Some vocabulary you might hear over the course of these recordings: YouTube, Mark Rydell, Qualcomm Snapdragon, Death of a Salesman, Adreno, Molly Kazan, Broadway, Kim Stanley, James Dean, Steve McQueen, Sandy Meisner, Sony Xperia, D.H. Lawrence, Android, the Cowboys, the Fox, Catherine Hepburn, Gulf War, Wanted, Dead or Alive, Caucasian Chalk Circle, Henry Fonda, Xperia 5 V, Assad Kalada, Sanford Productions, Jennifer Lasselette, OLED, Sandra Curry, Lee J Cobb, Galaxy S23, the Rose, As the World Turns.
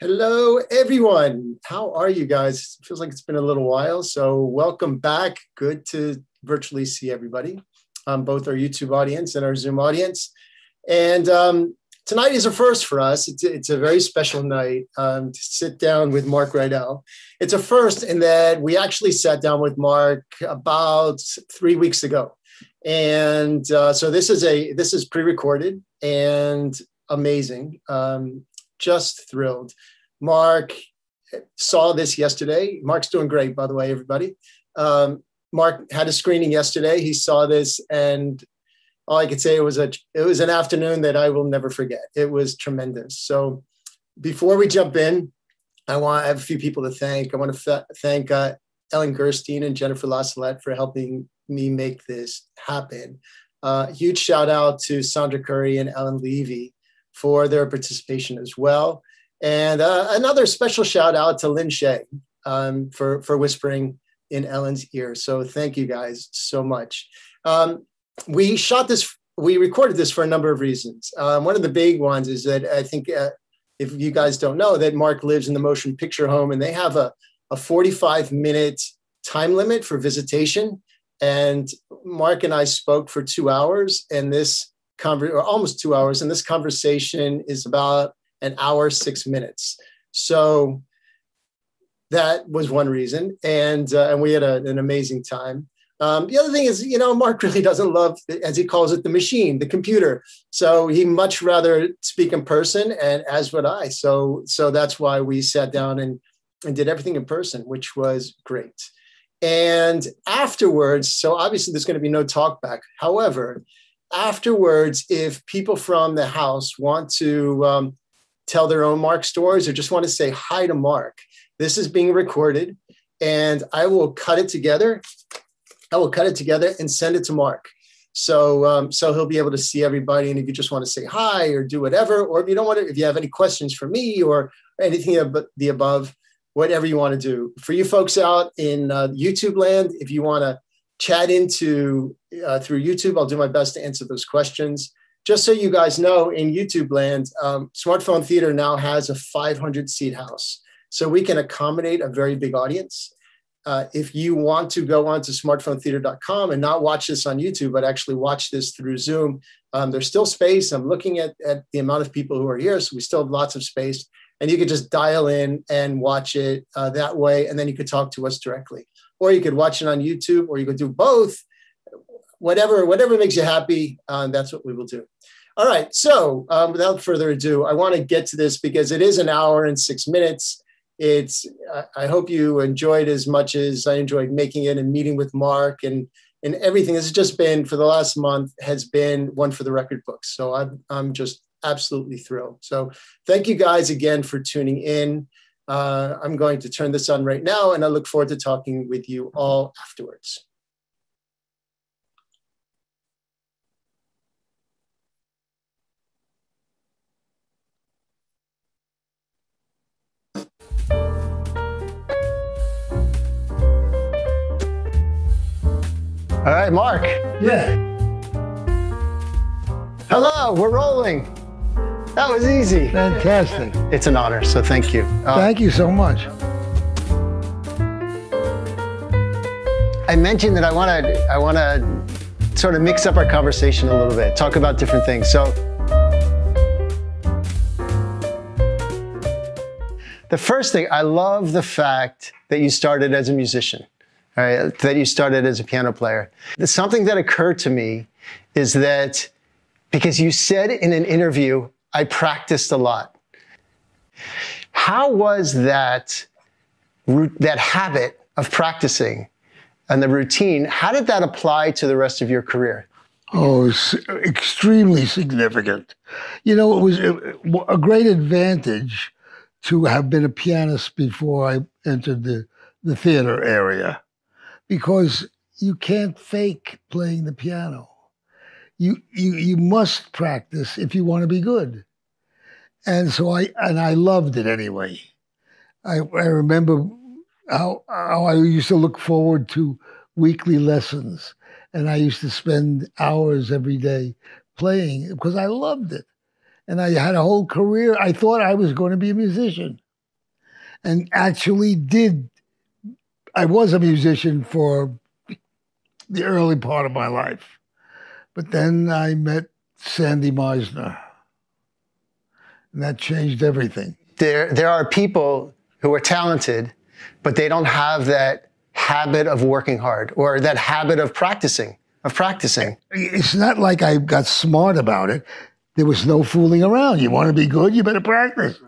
Hello, everyone. How are you guys? It feels like it's been a little while, so welcome back. Good to virtually see everybody, both our YouTube audience and our Zoom audience. And tonight is a first for us. It's a very special night to sit down with Mark Rydell. It's a first in that we actually sat down with Mark about 3 weeks ago. And so this is pre-recorded and amazing. Just thrilled. Mark saw this yesterday. Mark's doing great, by the way, everybody. Mark had a screening yesterday. He saw this, and all I could say was it was an afternoon that I will never forget. It was tremendous. So, before we jump in, I have a few people to thank. I want to thank Ellen Gerstein and Jennifer Lasselette for helping me make this happen. Huge shout out to Sandra Curry and Ellen Levy for their participation as well. And another special shout out to Lin Shay for whispering in Ellen's ear. So thank you guys so much. We recorded this for a number of reasons. One of the big ones is that I think if you guys don't know that Mark lives in the motion picture home, and they have a 45-minute time limit for visitation. And Mark and I spoke for 2 hours, and this or almost 2 hours, and this conversation is about an hour, 6 minutes. So that was one reason, and we had an amazing time. The other thing is, Mark really doesn't love, as he calls it, the machine, the computer. So he much rather speak in person, and as would I. So that's why we sat down and did everything in person, which was great. And afterwards, so obviously there's going to be no talk back. However, afterwards, if people from the house want to tell their own Mark stories or just want to say hi to Mark, this is being recorded, and I will cut it together. I will cut it together and send it to Mark. So he'll be able to see everybody. And if you just want to say hi or do whatever, or if you don't want to, if you have any questions for me or anything of the above, whatever you want to do. For you folks out in YouTube land, if you want to chat into through YouTube, I'll do my best to answer those questions. Just so you guys know, in YouTube land, Smartphone Theater now has a 500-seat house. So we can accommodate a very big audience. if you want to go on to smartphonetheater.com and not watch this on YouTube, but actually watch this through Zoom, there's still space. I'm looking at the amount of people who are here, so we still have lots of space. And you could just dial in and watch it that way, and then you could talk to us directly. Or you could watch it on YouTube, or you could do both. Whatever makes you happy, that's what we will do. All right, so without further ado, I want to get to this because it is an hour and 6 minutes. I hope you enjoyed as much as I enjoyed making it and meeting with Mark and everything. This has just been, for the last month, has been one for the record books. So I'm just absolutely thrilled. So thank you guys again for tuning in. I'm going to turn this on right now, and I look forward to talking with you all afterwards. All right, Mark. Yeah. Hello, we're rolling. That was easy. Fantastic. It's an honor, so thank you. Thank you so much. I mentioned that I want to sort of mix up our conversation a little bit, talk about different things. So the first thing, I love the fact that you started as a musician. All right, that you started as a piano player. Something that occurred to me is that because you said in an interview, I practiced a lot. How was that habit of practicing and the routine, how did that apply to the rest of your career? Oh, it's extremely significant. You know, it was a great advantage to have been a pianist before I entered the theater area. Because you can't fake playing the piano. You must practice if you want to be good. And so I loved it anyway. I remember how I used to look forward to weekly lessons, and I used to spend hours every day playing because I loved it. And I had a whole career. I thought I was going to be a musician, and actually did. I was a musician for the early part of my life, but then I met Sandy Meisner, and that changed everything. There are people who are talented, but they don't have that habit of working hard or that habit of practicing. It's not like I got smart about it. There was no fooling around. You want to be good, you better practice.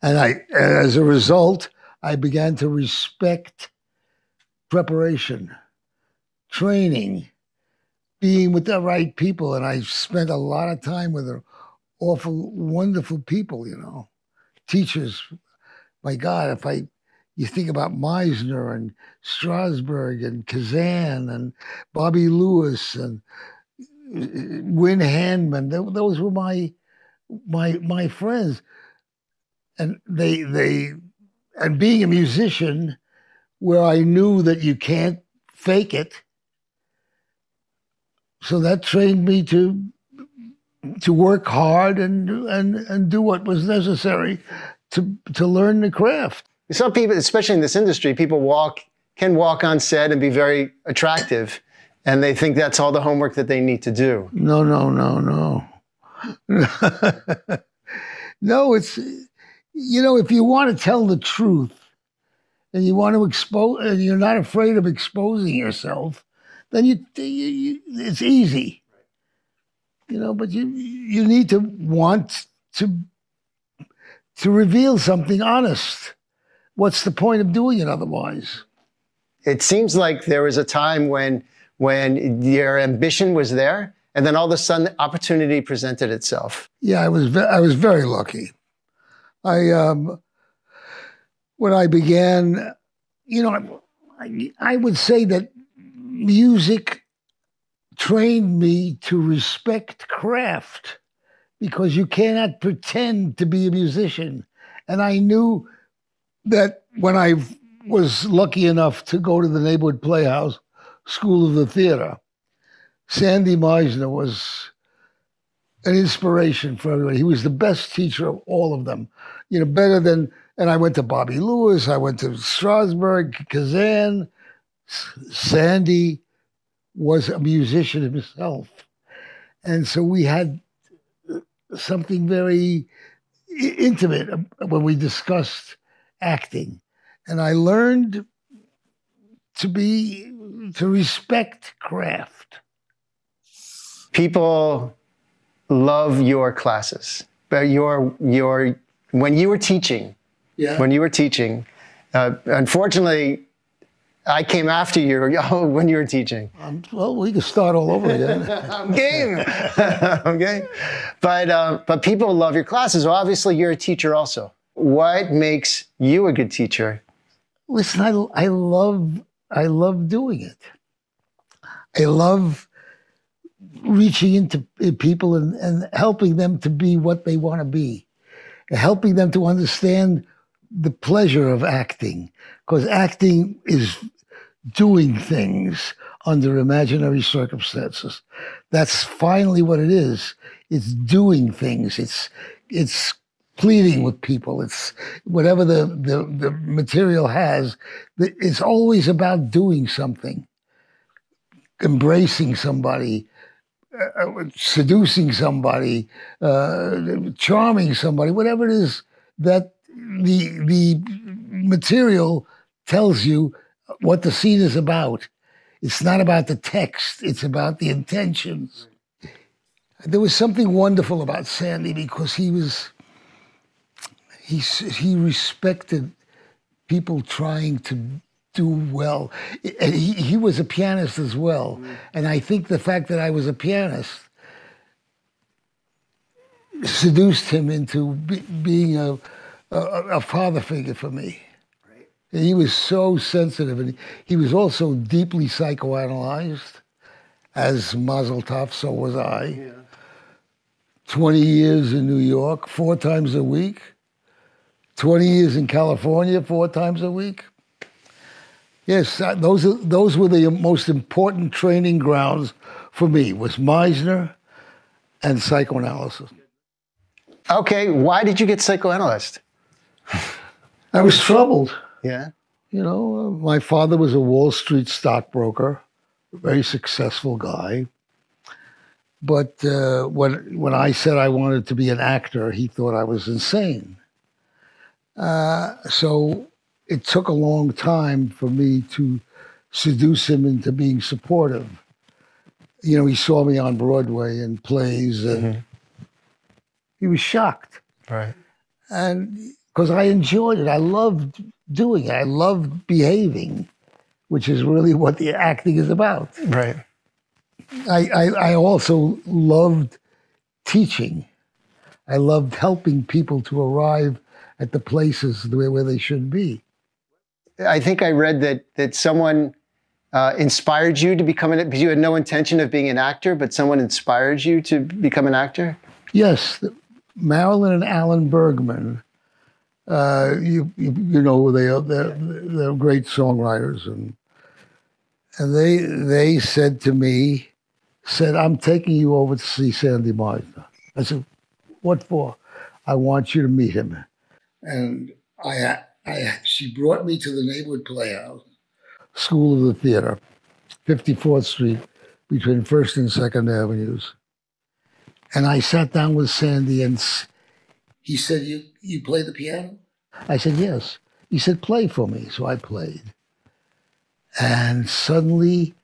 And as a result, I began to respect preparation, training, being with the right people. And I spent a lot of time with awful, wonderful people, you know, teachers. My God, if you think about Meisner and Strasberg and Kazan and Bobby Lewis and Win Handman, those were my friends. And and being a musician, where I knew that you can't fake it. So that trained me to work hard and do what was necessary to learn the craft. Some people, especially in this industry, people can walk on set and be very attractive, and they think that's all the homework that they need to do. No. No, it's, you know, if you want to tell the truth, and you want to expose, and you're not afraid of exposing yourself, then it's easy, you know. But you need to want to reveal something honest. What's the point of doing it otherwise? It seems like there was a time when your ambition was there, and then all of a sudden, opportunity presented itself. Yeah, I was very lucky. When I began, you know, I would say that music trained me to respect craft, because you cannot pretend to be a musician. And I knew that when I was lucky enough to go to the Neighborhood Playhouse School of the Theater, Sandy Meisner was an inspiration for everybody. He was the best teacher of all of them. you know, better than, and I went to Bobby Lewis, I went to Strasberg, Kazan. Sandy was a musician himself. And so we had something very intimate when we discussed acting. And I learned to respect craft. People love your classes, but your when you were teaching, yeah. When you were teaching, unfortunately, I came after you when you were teaching. Well, we can start all over again. I'm game. Okay. But people love your classes. Well, obviously, you're a teacher also. What makes you a good teacher? Listen, I love doing it. I love reaching into people and helping them to be what they want to be, helping them to understand the pleasure of acting, because acting is doing things under imaginary circumstances. That's finally what it is. It's doing things. It's pleading with people. It's whatever the material has. It's always about doing something, embracing somebody, seducing somebody, charming somebody, whatever it is that the material tells you what the scene is about. It's not about the text, it's about the intentions. There was something wonderful about Sandy because he respected people trying to do well. And he was a pianist as well. And I think the fact that I was a pianist seduced him into being a father figure for me. Right. He was so sensitive, and he was also deeply psychoanalyzed, as Mazel Tov, so was I. Yeah. 20 years in New York, 4 times a week. 20 years in California, 4 times a week. Yes, those were the most important training grounds for me, was Meisner and psychoanalysis. Okay, why did you get psychoanalyzed? I was troubled. Yeah. You know, my father was a Wall Street stockbroker, a very successful guy. But when I said I wanted to be an actor, he thought I was insane. So it took a long time for me to seduce him into being supportive. You know, he saw me on Broadway in plays, and he was shocked. Right. And because I enjoyed it. I loved doing it. I loved behaving, which is really what the acting is about. Right. I also loved teaching. I loved helping people to arrive at the places where they should be. I think I read that someone inspired you to become an actor, because you had no intention of being an actor, but someone inspired you to become an actor? Yes. Marilyn and Alan Bergman, you know, they're great songwriters, and they said, "I'm taking you over to see Sandy Meisner." I said, "What for?" "I want you to meet him." And she brought me to the Neighborhood Playhouse School of the Theater, 54th Street, between 1st and 2nd Avenues. And I sat down with Sandy, and he said, you play the piano? I said, yes. He said, play for me. So I played. And suddenly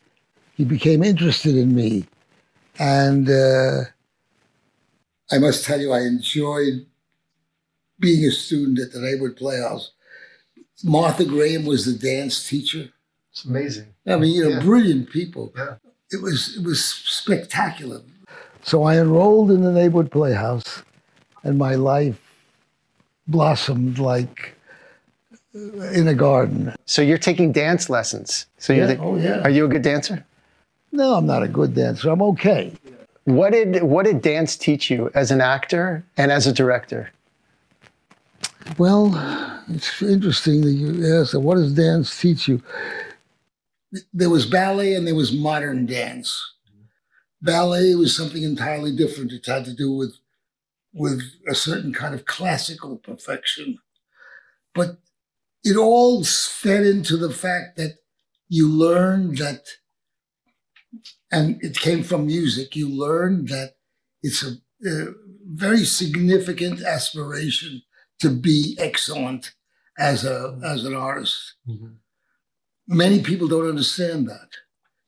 he became interested in me. And I must tell you, I enjoyed being a student at the Neighborhood Playhouse. Martha Graham was the dance teacher. It's amazing. I mean, you know, brilliant people. Yeah. It was spectacular. So I enrolled in the Neighborhood Playhouse, and my life blossomed like in a garden. So you're taking dance lessons. So you're Are you a good dancer? No, I'm not a good dancer. I'm okay. What did dance teach you as an actor and as a director? Well, it's interesting that you asked, what does dance teach you? There was ballet and there was modern dance. Ballet was something entirely different. It had to do with with a certain kind of classical perfection. But it all fed into the fact that you learned that, and it came from music, you learned that it's a very significant aspiration to be excellent as an artist. Mm-hmm. Many people don't understand that.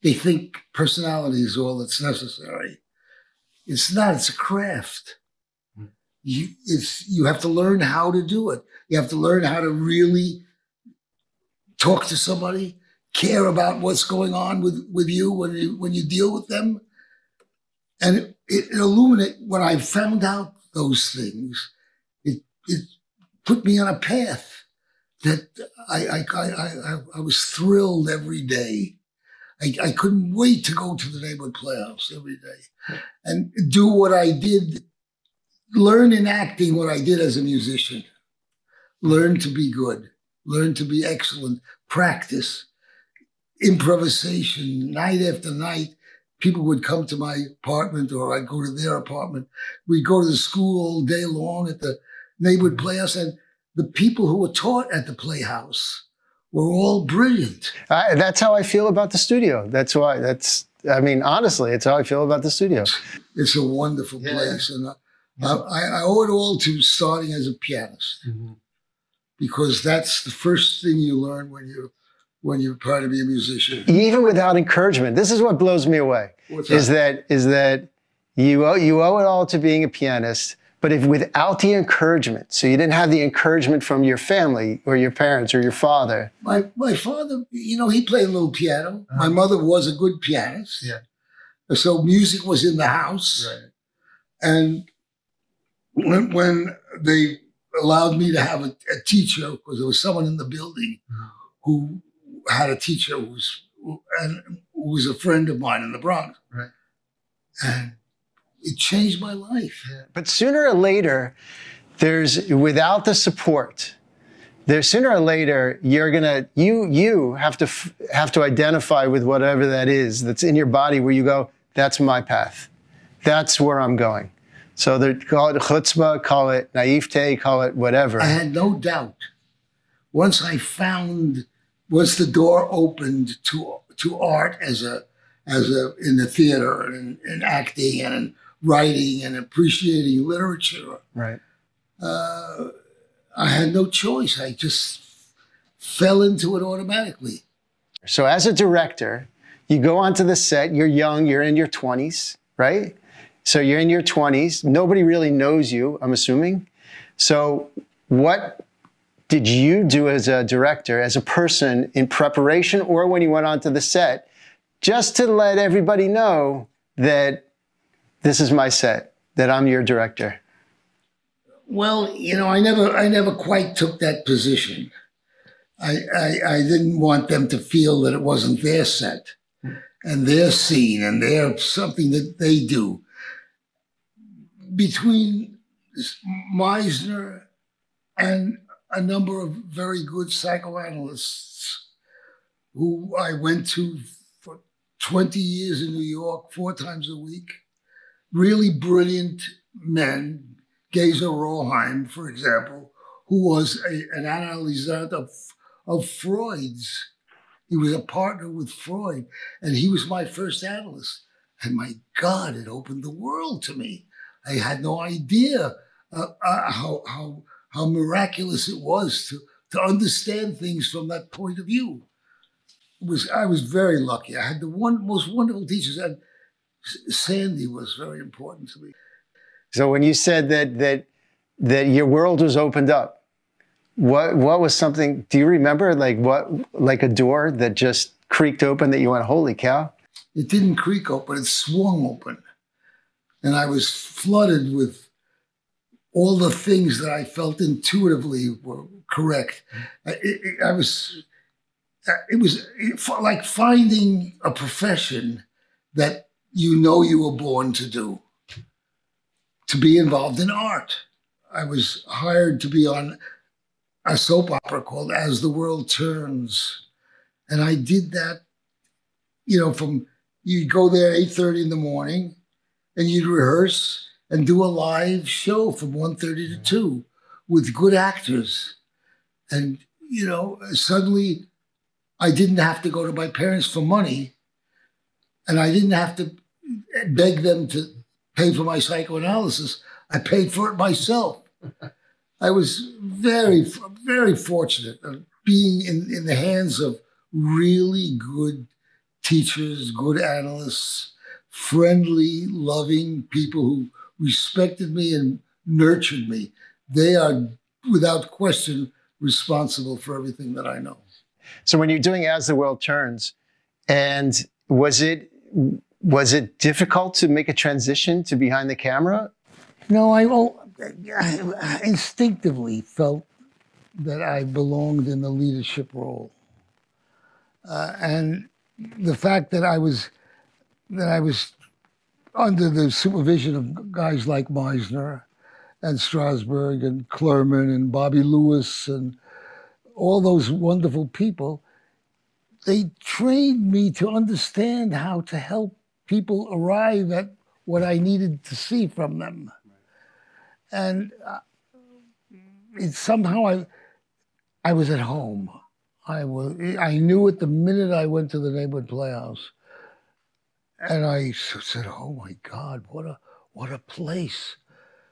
They think personality is all that's necessary. It's not, it's a craft. You have to learn how to do it. You have to learn how to really talk to somebody, care about what's going on with you when you deal with them. And it illuminated, when I found out those things, it put me on a path that I was thrilled every day. I couldn't wait to go to the Neighborhood Playhouse every day and do what I did, learn in acting what I did as a musician, learn to be good, learn to be excellent, practice, improvisation, night after night. People would come to my apartment or I'd go to their apartment. We'd go to the school all day long at the Neighborhood Playhouse, and the people who were taught at the Playhouse were all brilliant. That's how I feel about the studio. That's why, I mean, honestly, it's how I feel about the studio. It's a wonderful place. And I owe it all to starting as a pianist, because that's the first thing you learn when you're trying to be a musician. Even without encouragement, this is what blows me away. Is that you owe it all to being a pianist, but if without the encouragement, so you didn't have the encouragement from your family or your parents or your father. My father, you know, he played a little piano. My mother was a good pianist. Yeah. So music was in the house. Right. And when they allowed me to have a teacher, because there was someone in the building who had a teacher who was a friend of mine in the Bronx. Right. And it changed my life. Yeah. But sooner or later, without the support, sooner or later, you have to identify with whatever that is that's in your body, where you go, that's my path. That's where I'm going. So call it chutzpah, call it naivete, call it whatever. I had no doubt. Once the door opened to art in the theater and in acting and in writing and appreciating literature. Right. I had no choice. I just fell into it automatically. So as a director, you go onto the set, you're young, you're in your 20s, right? So you're in your 20s, nobody really knows you, I'm assuming. So what did you do as a director, as a person in preparation or when you went onto the set, just to let everybody know that this is my set, that I'm your director? Well, you know, I never quite took that position. I didn't want them to feel that it wasn't their set and their scene and their something that they do. Between Meisner and a number of very good psychoanalysts who I went to 20 years in New York, 4 times a week, really brilliant men, Geza Roheim, for example, who was an analyzer of Freud's. He was a partner with Freud, and he was my first analyst. And my God, it opened the world to me. I had no idea how miraculous it was to understand things from that point of view. I was very lucky. I had the most wonderful teachers, and Sandy was very important to me. So when you said that your world was opened up, what was something? Do you remember like a door that just creaked open that you went, holy cow? It didn't creak open; it swung open, and I was flooded with all the things that I felt intuitively were correct. It was like finding a profession that you know you were born to do, to be involved in art. I was hired to be on a soap opera called As the World Turns. And I did that, you know, you'd go there at 8:30 in the morning and you'd rehearse and do a live show from 1:30 to 2 with good actors. And, you know, suddenly I didn't have to go to my parents for money, and I didn't have to beg them to pay for my psychoanalysis. I paid for it myself. I was very, very fortunate of being in the hands of really good teachers, good analysts, friendly, loving people who respected me and nurtured me. They are, without question, responsible for everything that I know. So when you're doing As the World Turns, and was it difficult to make a transition to behind the camera? No, I instinctively felt that I belonged in the leadership role, and the fact that I was under the supervision of guys like Meisner and Strasberg and Klerman and Bobby Lewis and all those wonderful people, they trained me to understand how to help people arrive at what I needed to see from them. And it's somehow I was at home. I knew it the minute I went to the Neighborhood Playhouse. And I said, oh my God, what a place.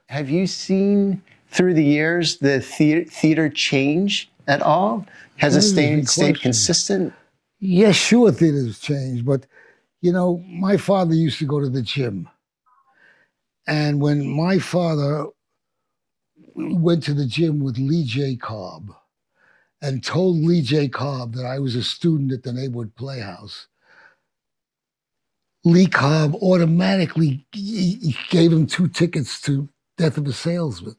Have you seen through the years the theater change at all? Has it stayed consistent? Yes, sure, theater's changed. But, you know, my father used to go to the gym. And when my father went to the gym with Lee J Cobb and told Lee J Cobb that I was a student at the Neighborhood Playhouse, Lee Cobb automatically gave him 2 tickets to Death of a Salesman,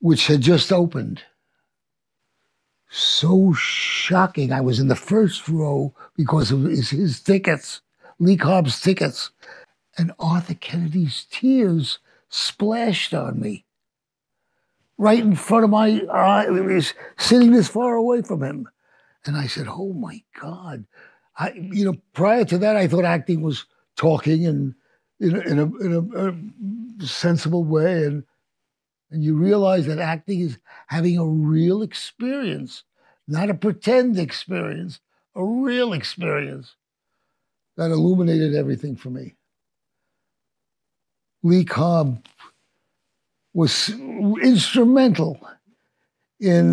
which had just opened. So shocking. I was in the first row because of his tickets, Lee Cobb's tickets. And Arthur Kennedy's tears splashed on me. Right in front of my eye, it was sitting this far away from him. And I said, oh my God. You know, prior to that, I thought acting was talking and in a sensible way. And you realize that acting is having a real experience, not a pretend experience, a real experience. That illuminated everything for me. Lee Cobb was instrumental in,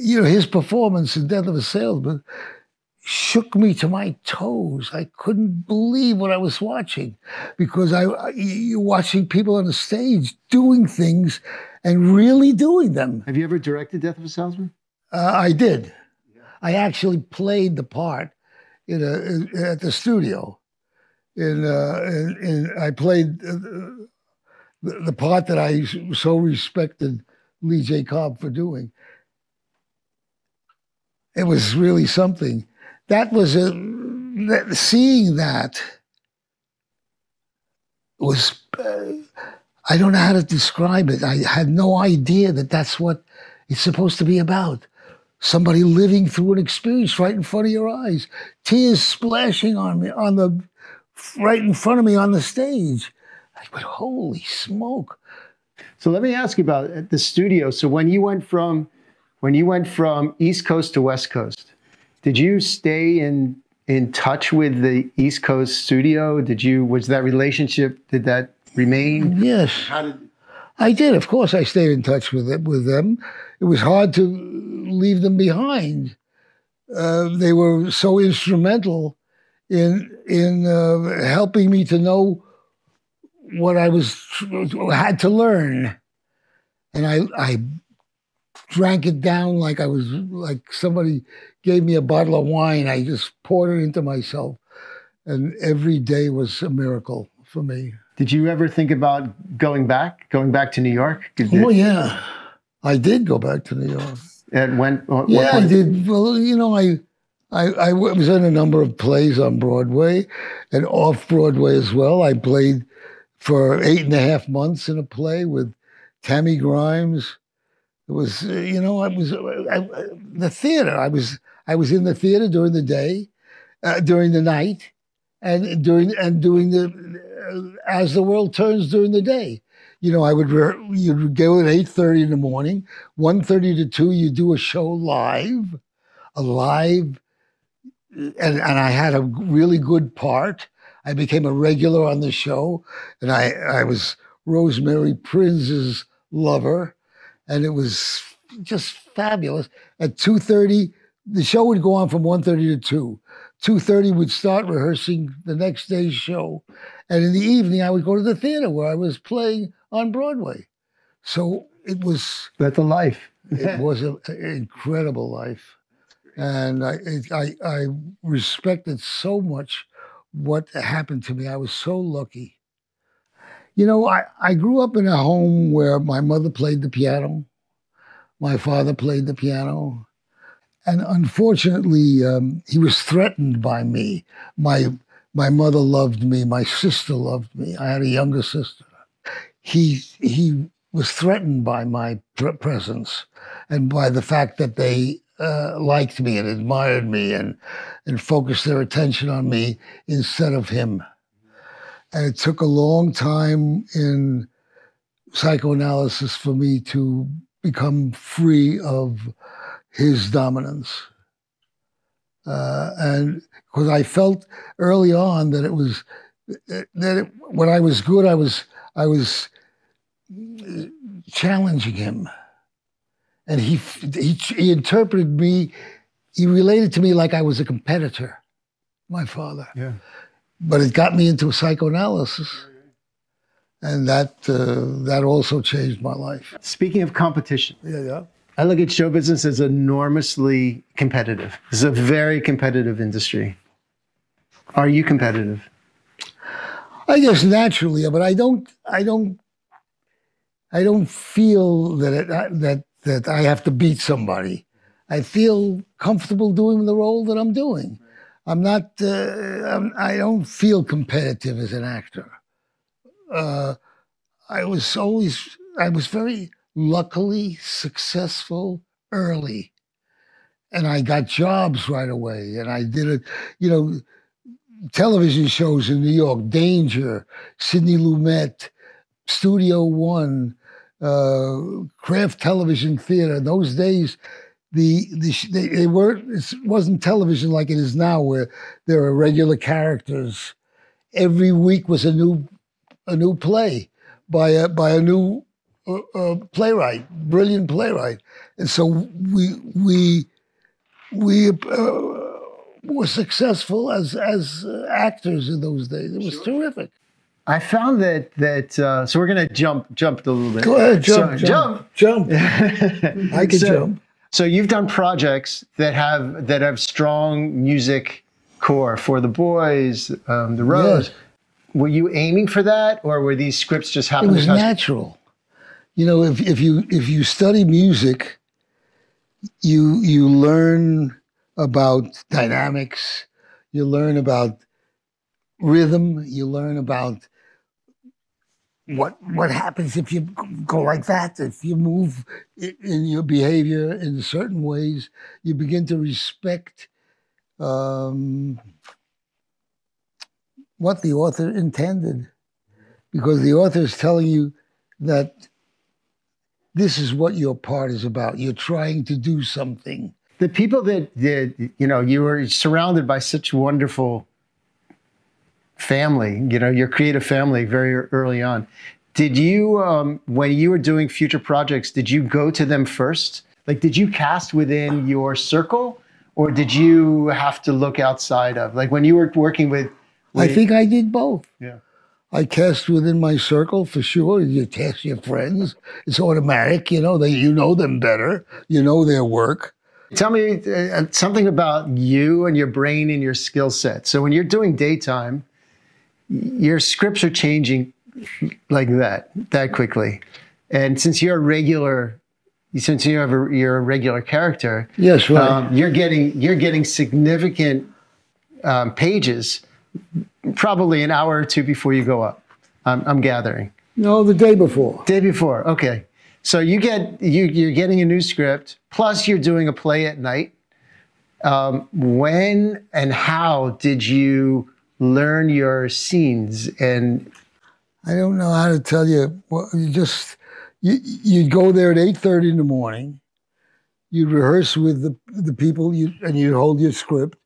you know, his performance in Death of a Salesman shook me to my toes. I couldn't believe what I was watching, because you're watching people on the stage doing things and really doing them. Have you ever directed Death of a Salesman? I did. Yeah. I actually played the part at the studio. I played the part that I so respected Lee J. Cobb for doing. It was really something. That was seeing that was, I don't know how to describe it. I had no idea that that's what it's supposed to be about. Somebody living through an experience right in front of your eyes, tears splashing on me right in front of me on the stage. But holy smoke. So let me ask you about the studio. So when you went from East Coast to West Coast, did you stay in touch with the East Coast studio? Did that remain? Yes. I did. Of course I stayed in touch with them. It was hard to leave them behind. They were so instrumental in helping me to know what I had to learn, and I drank it down like somebody gave me a bottle of wine. I just poured it into myself, and every day was a miracle for me. Did you ever think about going back to New York? Oh yeah, I did go back to New York. And when? Yeah, I did. Well, you know, I was in a number of plays on Broadway and off-Broadway as well. I played for 8.5 months in a play with Tammy Grimes. It was, you know, the theater. I was in the theater during the day, during the night, and doing the As the World Turns during the day. You know, I would you'd go at 8:30 in the morning, 1:30 to 2, you do a show live, and I had a really good part. I became a regular on the show, and I was Rosemary Prince's lover, and it was just fabulous. At 2:30, the show would go on from 1:30 to 2. 2:30 would start rehearsing the next day's show. And in the evening, I would go to the theater where I was playing on Broadway. So it was... That's a life. It was an incredible life. And I respected so much what happened to me. I was so lucky. You know, I grew up in a home where my mother played the piano. My father played the piano. And unfortunately, he was threatened by me. My mother loved me. My sister loved me. I had a younger sister. He was threatened by my presence and by the fact that they liked me and admired me and focused their attention on me instead of him. And it took a long time in psychoanalysis for me to become free of his dominance. And because I felt early on that it was, when I was good, I was challenging him. And he interpreted me, he related to me like I was a competitor, my father. Yeah. But it got me into psychoanalysis. And that also changed my life. Speaking of competition. Yeah, yeah. I look at show business as enormously competitive. It's a very competitive industry. Are you competitive? I guess naturally, but I don't feel that that I have to beat somebody. I feel comfortable doing the role that I'm doing. I'm not. I don't feel competitive as an actor. I was very luckily successful early, and I got jobs right away, and I did it, you know, television shows in New York, Danger, Sidney Lumet, Studio One, Kraft Television Theater. In those days, they weren't, it wasn't television like it is now, where there are regular characters. Every week was a new play by a new playwright, brilliant playwright, and so we were successful as actors in those days. It was terrific. I found that. So we're going to jump a little bit. Go ahead, jump. I can jump. So you've done projects that have strong music core, For the Boys, The Rose. Yeah. Were you aiming for that, or were these scripts just happening? It was natural. You know, if you study music, you learn about dynamics, you learn about rhythm, you learn about what happens if you go like that, if you move in your behavior in certain ways, you begin to respect what the author intended, because the author is telling you that this is what your part is about. You're trying to do something. The people that did, you know, you were surrounded by such wonderful family, you know, your creative family very early on. Did you, when you were doing future projects, did you go to them first? Like, did you cast within your circle, or did you have to look outside of, like when you were working with I think I did both. Yeah. I cast within my circle, for sure. You cast your friends. It's automatic, you know. You know them better. You know their work. Tell me something about you and your brain and your skill set. So when you're doing daytime, your scripts are changing like that quickly. And since you're a regular, you're a regular character, yes, right. You're getting significant pages. Probably an hour or two before you go up, I'm gathering. No, the day before. Day before, okay. So you're getting a new script, plus you're doing a play at night. When and how did you learn your scenes? And I don't know how to tell you. Well, you'd go there at 8:30 in the morning. You'd rehearse with the people, and you'd hold your script.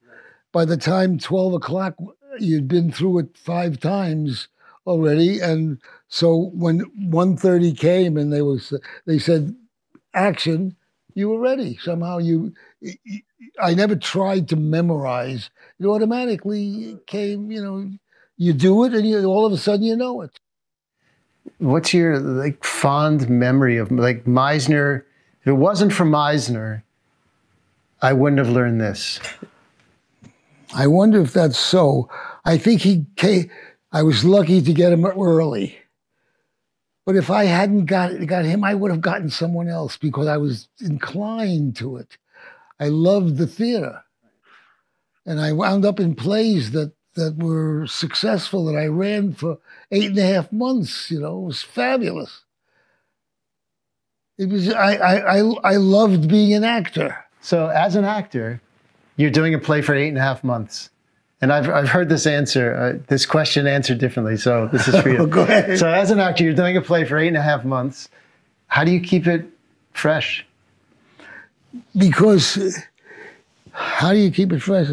By the time 12 o'clock, you'd been through it 5 times already. And so when 1:30 came and they said, action, you were ready. Somehow I never tried to memorize. It automatically came, you do it and all of a sudden you know it. What's your fond memory of Meisner? If it wasn't for Meisner, I wouldn't have learned this. I wonder if that's so. I think he came, I was lucky to get him early. But if I hadn't got him, I would have gotten someone else because I was inclined to it. I loved the theater. And I wound up in plays that were successful that I ran for 8.5 months, it was fabulous. It was, I loved being an actor. So as an actor, you're doing a play for 8.5 months. And I've heard this answer, this question answered differently, so this is for you. Go ahead. So as an actor, you're doing a play for 8.5 months. How do you keep it fresh? Because, how do you keep it fresh?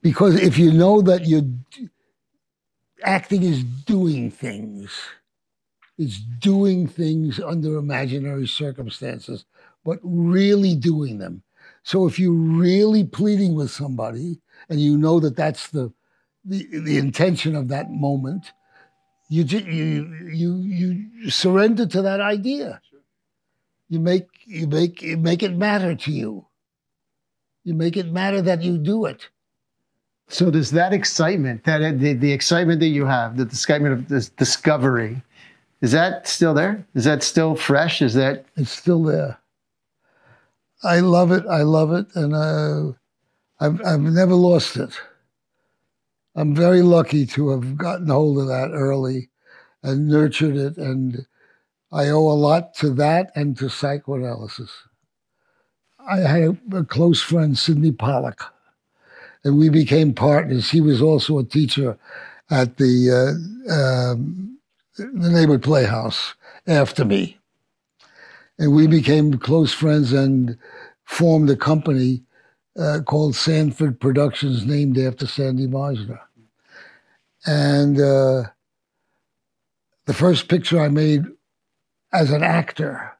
Because if you know that acting is doing things. It's doing things under imaginary circumstances, but really doing them. So if you're really pleading with somebody and you know that that's the intention of that moment, you surrender to that idea. You make it matter to you. You make it matter that you do it. So does that excitement, the excitement that you have, the excitement of this discovery, is that still there? Is that still fresh? Is that? It's still there. I love it. I love it. And I've never lost it. I'm very lucky to have gotten hold of that early and nurtured it. And I owe a lot to that and to psychoanalysis. I had a close friend, Sidney Pollack, and we became partners. He was also a teacher at the Neighborhood Playhouse after me. And we became close friends and formed a company called Sanford Productions, named after Sandy Meisner. And the first picture I made as an actor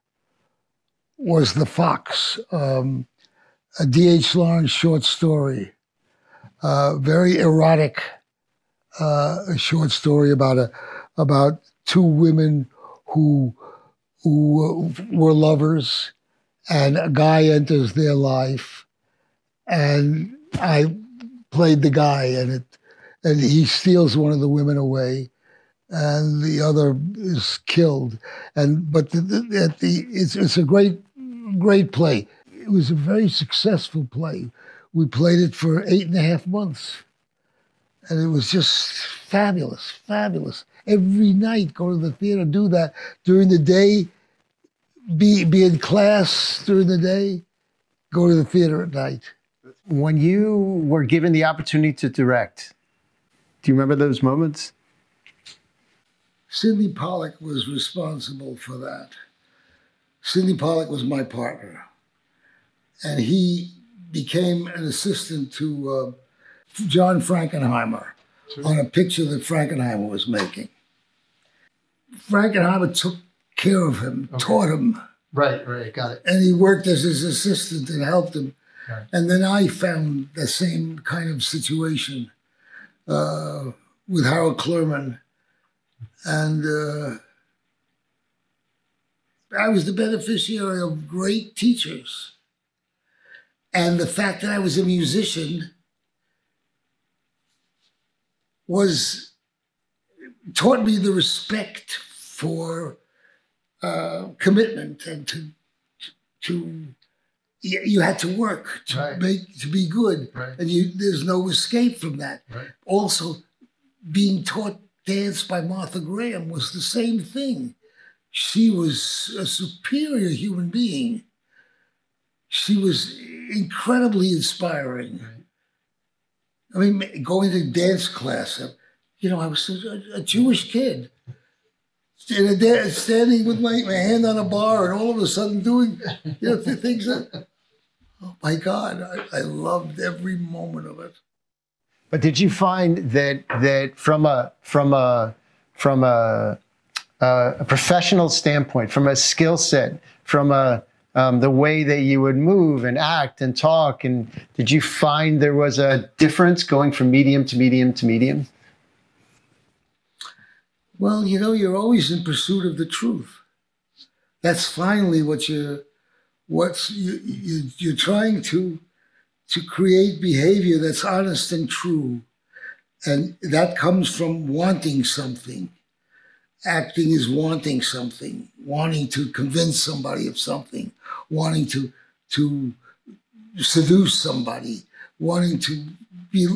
was The Fox, a D.H. Lawrence short story, very erotic short story about two women who were lovers, and a guy enters their life, and I played the guy, and he steals one of the women away, and the other is killed. But it's a great play. It was a very successful play. We played it for 8.5 months, and it was just fabulous, fabulous. Every night, go to the theater, do that. During the day, be in class during the day, go to the theater at night. When you were given the opportunity to direct, do you remember those moments? Sidney Pollack was responsible for that. Sidney Pollack was my partner. And he became an assistant to John Frankenheimer on a picture that Frankenheimer was making. Frankenheimer took care of him, taught him. Right, got it. And he worked as his assistant and helped him. Right. And then I found the same kind of situation with Harold Clerman. And I was the beneficiary of great teachers. And the fact that I was a musician taught me the respect for commitment and to you had to work to be good, and there's no escape from that. Right. Also, being taught dance by Martha Graham was the same thing. She was a superior human being. She was incredibly inspiring. Right. I mean, going to dance class, you know, I was a Jewish kid, standing with my hand on a bar, and all of a sudden doing, you know, things that, oh my God, I loved every moment of it. But did you find that from a professional standpoint, from a skill set, from a the way that you would move and act and talk, and did you find there was a difference going from medium to medium to medium? Well, you know, you're always in pursuit of the truth. That's finally what you're trying to create behavior that's honest and true, and that comes from wanting something. Acting is wanting something, wanting to convince somebody of something, wanting to seduce somebody, wanting to be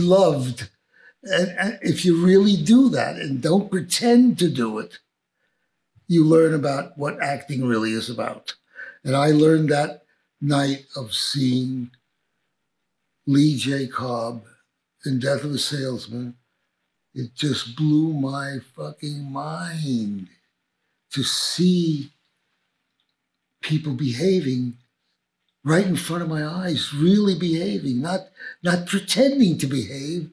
loved. And if you really do that and don't pretend to do it, you learn about what acting really is about. And I learned that night of seeing Lee J Cobb in Death of a Salesman. It just blew my fucking mind to see people behaving right in front of my eyes, really behaving, not pretending to behave.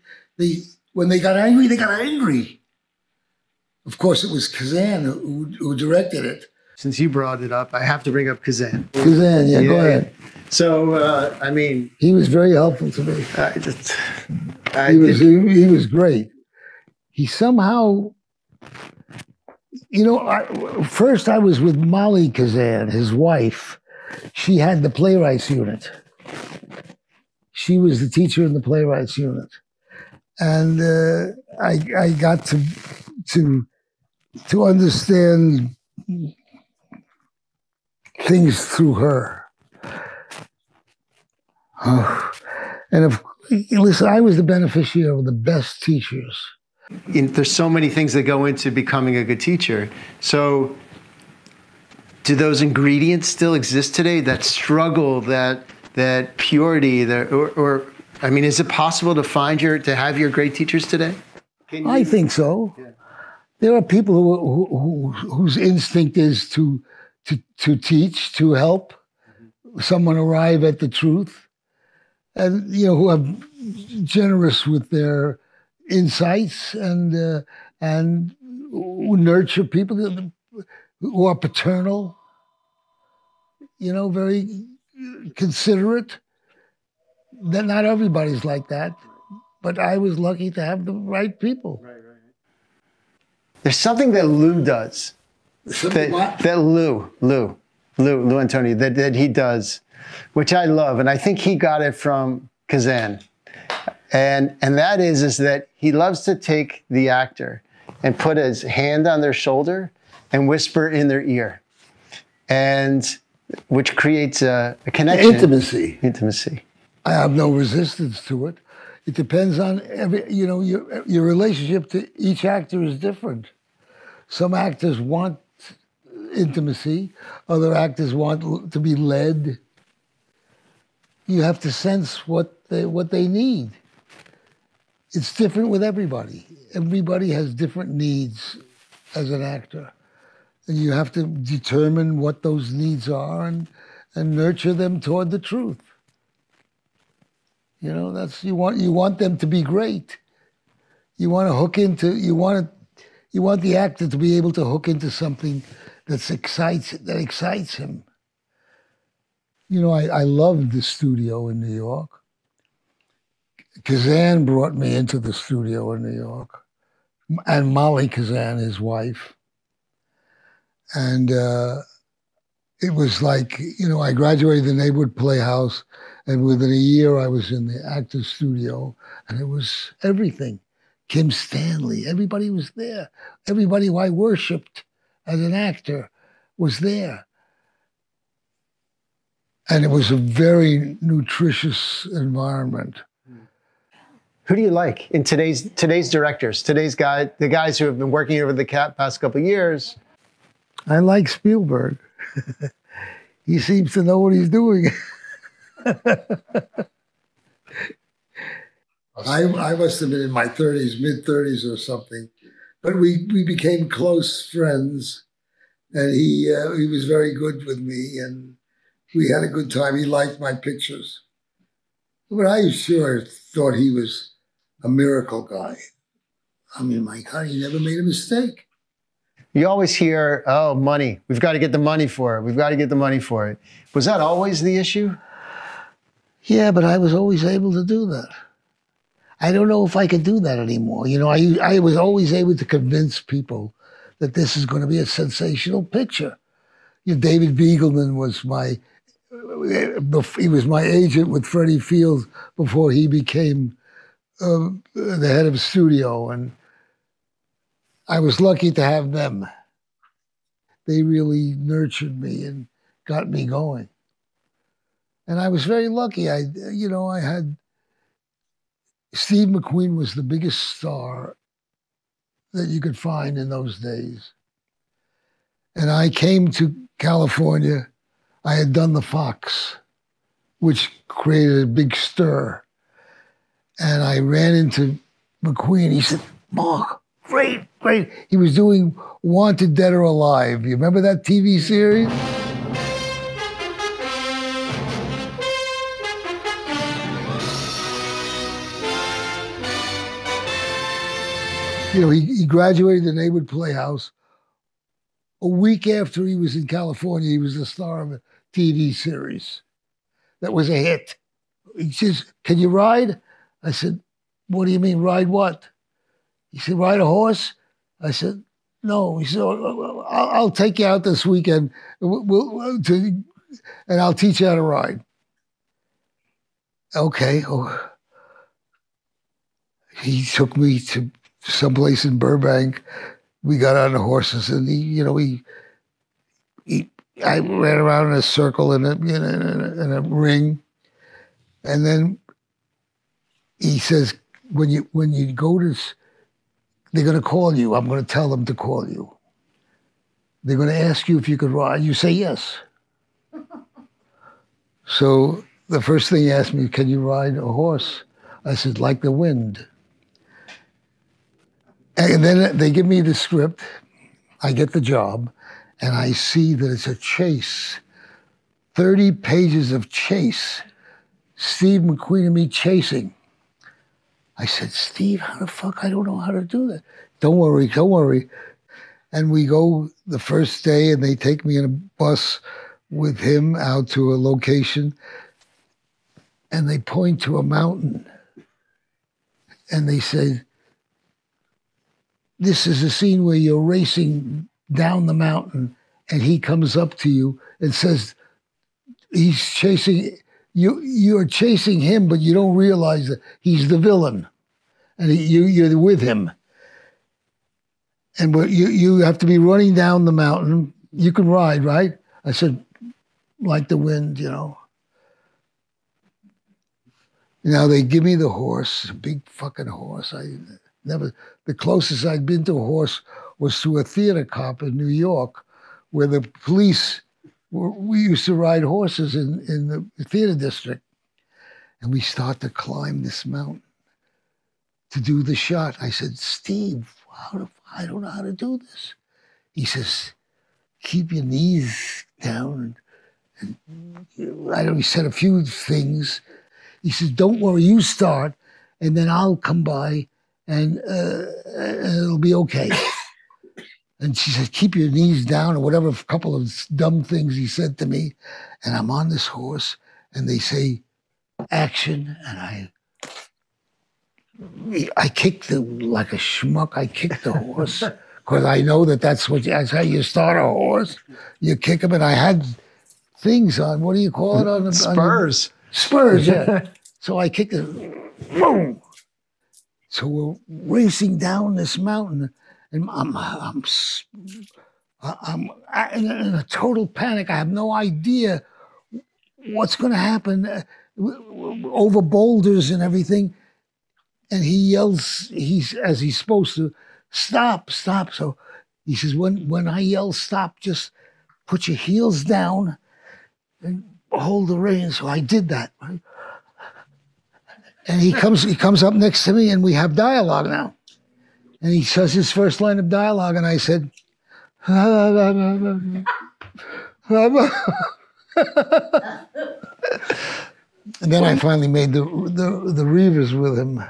When they got angry, they got angry. Of course, it was Kazan who directed it. Since you brought it up, I have to bring up Kazan. Kazan, yeah, go ahead. So, I mean... He was very helpful to me. He was great. He somehow, you know, first I was with Molly Kazan, his wife. She had the playwrights unit. She was the teacher in the playwrights unit. And I got to understand things through her. Oh. And listen, I was the beneficiary of the best teachers. There's so many things that go into becoming a good teacher. So do those ingredients still exist today? That struggle, that purity, I mean, is it possible to find to have your great teachers today? I think so. Yeah. There are people whose instinct is to teach, to help someone arrive at the truth, and, you know, who are generous with their insights and who nurture people, who are paternal, you know, very considerate. That not everybody's like that, but I was lucky to have the right people. Right, right, right. There's something that Lou does. Lou Antoni, that he does, which I love, and I think he got it from Kazan. And that is that he loves to take the actor and put his hand on their shoulder and whisper in their ear, and which creates a connection. Intimacy. I have no resistance to it. It depends on you know, your relationship to each actor is different. Some actors want intimacy, other actors want to be led. You have to sense what they need. It's different with everybody. Everybody has different needs as an actor. And you have to determine what those needs are and nurture them toward the truth. You know, you want them to be great. You want the actor to be able to hook into something that excites him. You know, I loved the studio in New York. Kazan brought me into the studio in New York, and Molly Kazan, his wife. And it was like, you know, I graduated the Neighborhood Playhouse, and within a year I was in the Actors Studio, and it was everything. Kim Stanley, everybody was there. Everybody who I worshipped as an actor was there. And it was a very nutritious environment. Who do you like in today's directors, the guys who have been working over the past couple of years? I like Spielberg. He seems to know what he's doing. I must have been in my 30s, mid-30s or something. But we became close friends, and he was very good with me, and we had a good time. He liked my pictures. But I sure thought he was a miracle guy. I mean, my God, he never made a mistake. You always hear, oh, money. We've got to get the money for it. We've got to get the money for it. Was that always the issue? Yeah, but I was always able to do that. I don't know if I could do that anymore. You know, I was always able to convince people that this is going to be a sensational picture. You know, David Beagleman was my agent with Freddie Fields before he became the head of studio, and I was lucky to have them. They really nurtured me and got me going. And I was very lucky. I had... Steve McQueen was the biggest star that you could find in those days. And I came to California. I had done The Fox, which created a big stir. And I ran into McQueen. He said, Mark, great. He was doing Wanted Dead or Alive. You remember that TV series? You know, he graduated the Neighborhood Playhouse. A week after he was in California, he was the star of a TV series that was a hit. He says, can you ride? I said, what do you mean, ride what? He said, ride a horse? I said, no. He said, I'll take you out this weekend and I'll teach you how to ride. Okay. Oh. He took me to someplace in Burbank. We got on the horses, and I ran around in a circle in a ring, and then he says, when you go to, they're going to call you. I'm going to tell them to call you. They're going to ask you if you could ride. You say yes. So the first thing he asked me, can you ride a horse? I said, like the wind. And then they give me the script, I get the job, and I see that it's a chase. 30 pages of chase. Steve McQueen and me chasing. I said, Steve, how the fuck? I don't know how to do that. Don't worry. And we go the first day, and they take me in a bus with him out to a location, and they point to a mountain. And they say, this is a scene where you're racing down the mountain, and he comes up to you and says, he's chasing you. You're chasing him, but you don't realize that he's the villain, and you're with him. And you have to be running down the mountain. You can ride, right? I said, like the wind, you know. Now they give me the horse, a big fucking horse. Never, the closest I'd been to a horse was to a theater cop in New York, where the police, we used to ride horses in the theater district. And we start to climb this mountain to do the shot. I said, Steve, I don't know how to do this. He says, keep your knees down. And I know he said a few things. He says, don't worry, you start, and then I'll come by, and it'll be okay. And she said, keep your knees down, or whatever, a couple of dumb things he said to me. And I'm on this horse, and they say, action. And I kicked like a schmuck. I kicked the horse, because I know that's how you start a horse. You kick him, and I had things on, what do you call it? Spurs. Spurs, yeah. So I kicked it, boom. So we're racing down this mountain, and I'm in a total panic. I have no idea what's going to happen, over boulders and everything. And he yells, as he's supposed to, stop, stop. So he says, when I yell stop, just put your heels down and hold the reins. So I did that, right? And he comes up next to me and we have dialogue now. And he says his first line of dialogue and I said, and then I finally made the Reavers with him.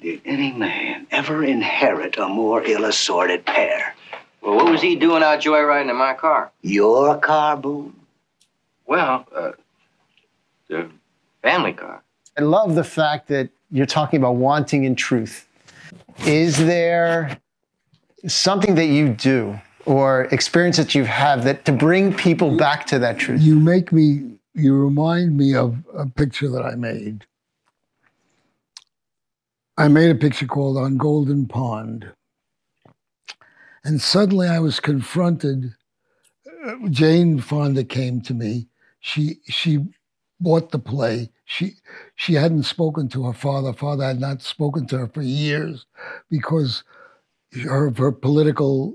Did any man ever inherit a more ill-assorted pair? Well, what was he doing out joyriding in my car? Your car, Boone? Well, the family car. I love the fact that you're talking about wanting in truth. Is there something that you do or experience that you have that to bring people back to that truth? You remind me of a picture that I made. I made a picture called On Golden Pond. And suddenly I was confronted. Jane Fonda came to me. She bought the play. She hadn't spoken to her father. Father had not spoken to her for years because of her political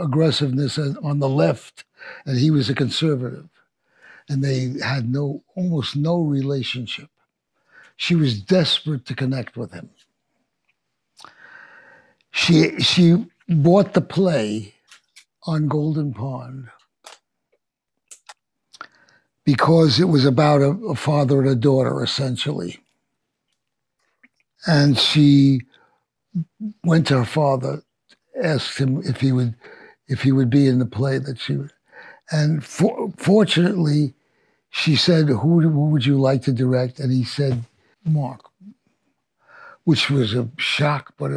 aggressiveness on the left, and he was a conservative. And they had almost no relationship. She was desperate to connect with him. She bought the play On Golden Pond because it was about a father and a daughter, essentially. And she went to her father, asked him if he would be in the play that she would. And fortunately, she said, who would you like to direct? And he said, Mark, which was a shock, but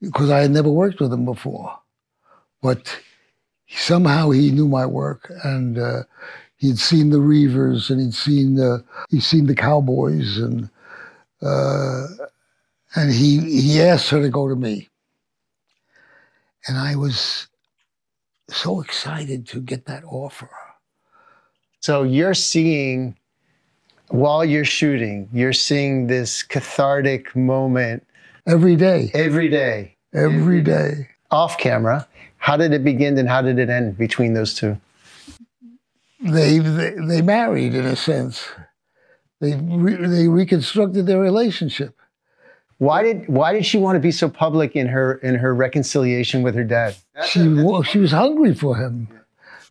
because I had never worked with him before. But somehow he knew my work, and he'd seen the Reavers, and he'd seen the Cowboys, and he asked her to go to me. And I was so excited to get that offer. So you're seeing, while you're shooting, you're seeing this cathartic moment. Every day. Every day. Every day. Off camera, how did it begin and how did it end between those two? They married, in a sense. They reconstructed their relationship. Why did she want to be so public in her reconciliation with her dad? She was hungry for him.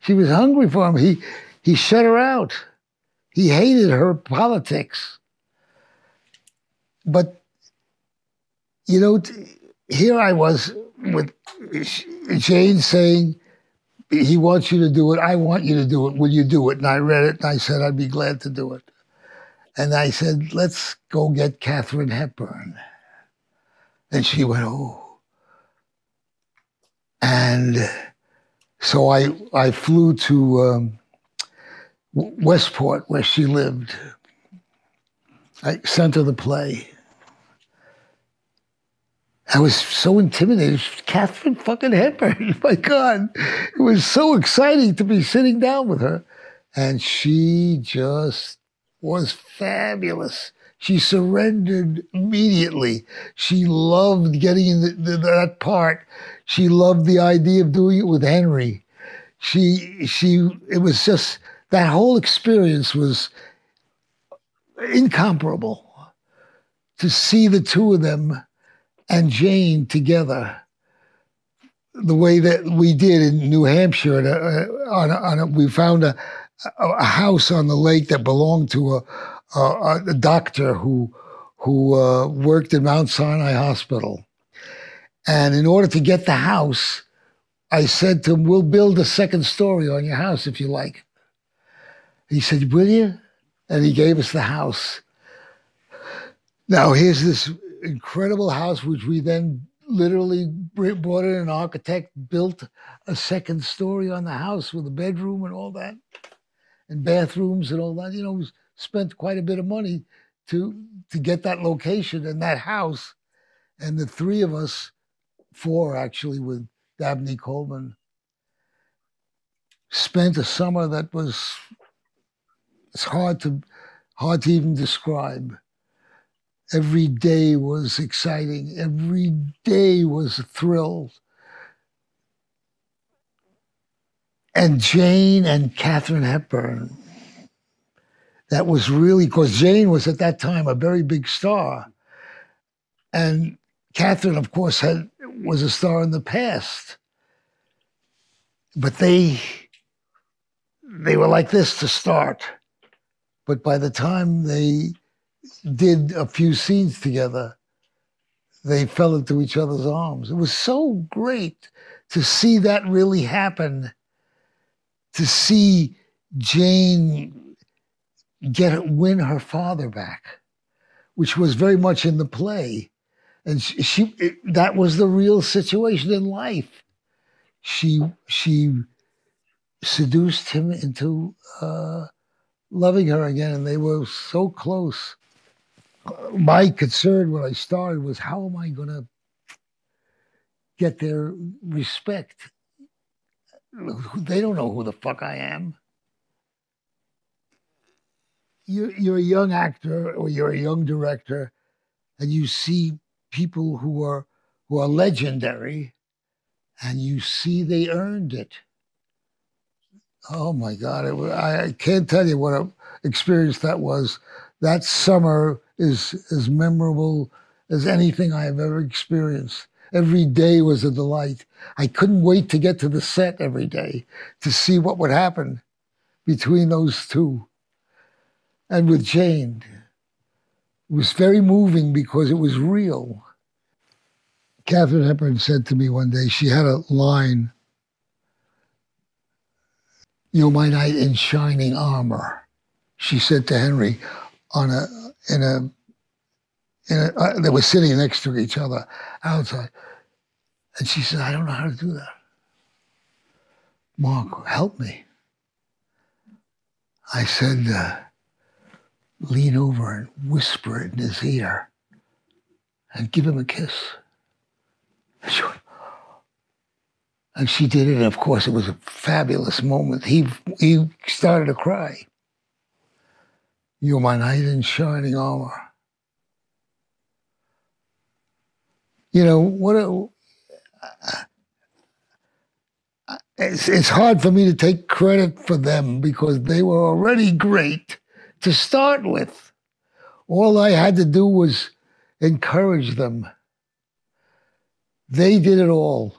She was hungry for him. He shut her out. He hated her politics. But you know, here I was with Jane saying, "He wants you to do it. I want you to do it. Will you do it?" And I read it and I said, "I'd be glad to do it." And I said, "Let's go get Catherine Hepburn." And she went, "Oh." And so I flew to Westport, where she lived. I sent her the play. I was so intimidated. Catherine fucking Hepburn, my God. It was so exciting to be sitting down with her. And she just was fabulous. She surrendered immediately. She loved getting in that part. She loved the idea of doing it with Henry. It was just, that whole experience was incomparable. To see the two of them and Jane together, the way that we did in New Hampshire, we found a house on the lake that belonged to a doctor who worked in Mount Sinai Hospital. And in order to get the house, I said to him, "We'll build a second story on your house if you like." He said, "Will you?" And he gave us the house. Now here's this incredible house, which we then literally brought in an architect, built a second story on the house with a bedroom and all that, and bathrooms and all that. You know, spent quite a bit of money to get that location and that house. And the three of us, four actually, with Dabney Coleman, spent a summer that was, it's hard to even describe. Every day was exciting. Every day was a thrill. And Jane and Catherine Hepburn, that was really, because Jane was at that time a very big star. And Catherine, of course, was a star in the past. But they were like this to start. But by the time they did a few scenes together, they fell into each other's arms. It was so great to see that really happen, to see Jane win her father back, which was very much in the play. And that was the real situation in life. She seduced him into loving her again, and they were so close. My concern when I started was, how am I going to get their respect? They don't know who the fuck I am. You're a young actor, or you're a young director, and you see people who are legendary, and you see they earned it. Oh my God! I can't tell you what an experience that was. That summer is as memorable as anything I have ever experienced. Every day was a delight. I couldn't wait to get to the set every day to see what would happen between those two. And with Jane, it was very moving because it was real. Catherine Hepburn said to me one day, she had a line, "You're my knight in shining armor," she said to Henry, they were sitting next to each other outside. And she said, "I don't know how to do that. Mark, help me." I said, "Lean over and whisper it in his ear and give him a kiss." And she did it, and of course it was a fabulous moment. He started to cry. "You're my knight in shining armor." You know, it's hard for me to take credit for them because they were already great to start with. All I had to do was encourage them. They did it all.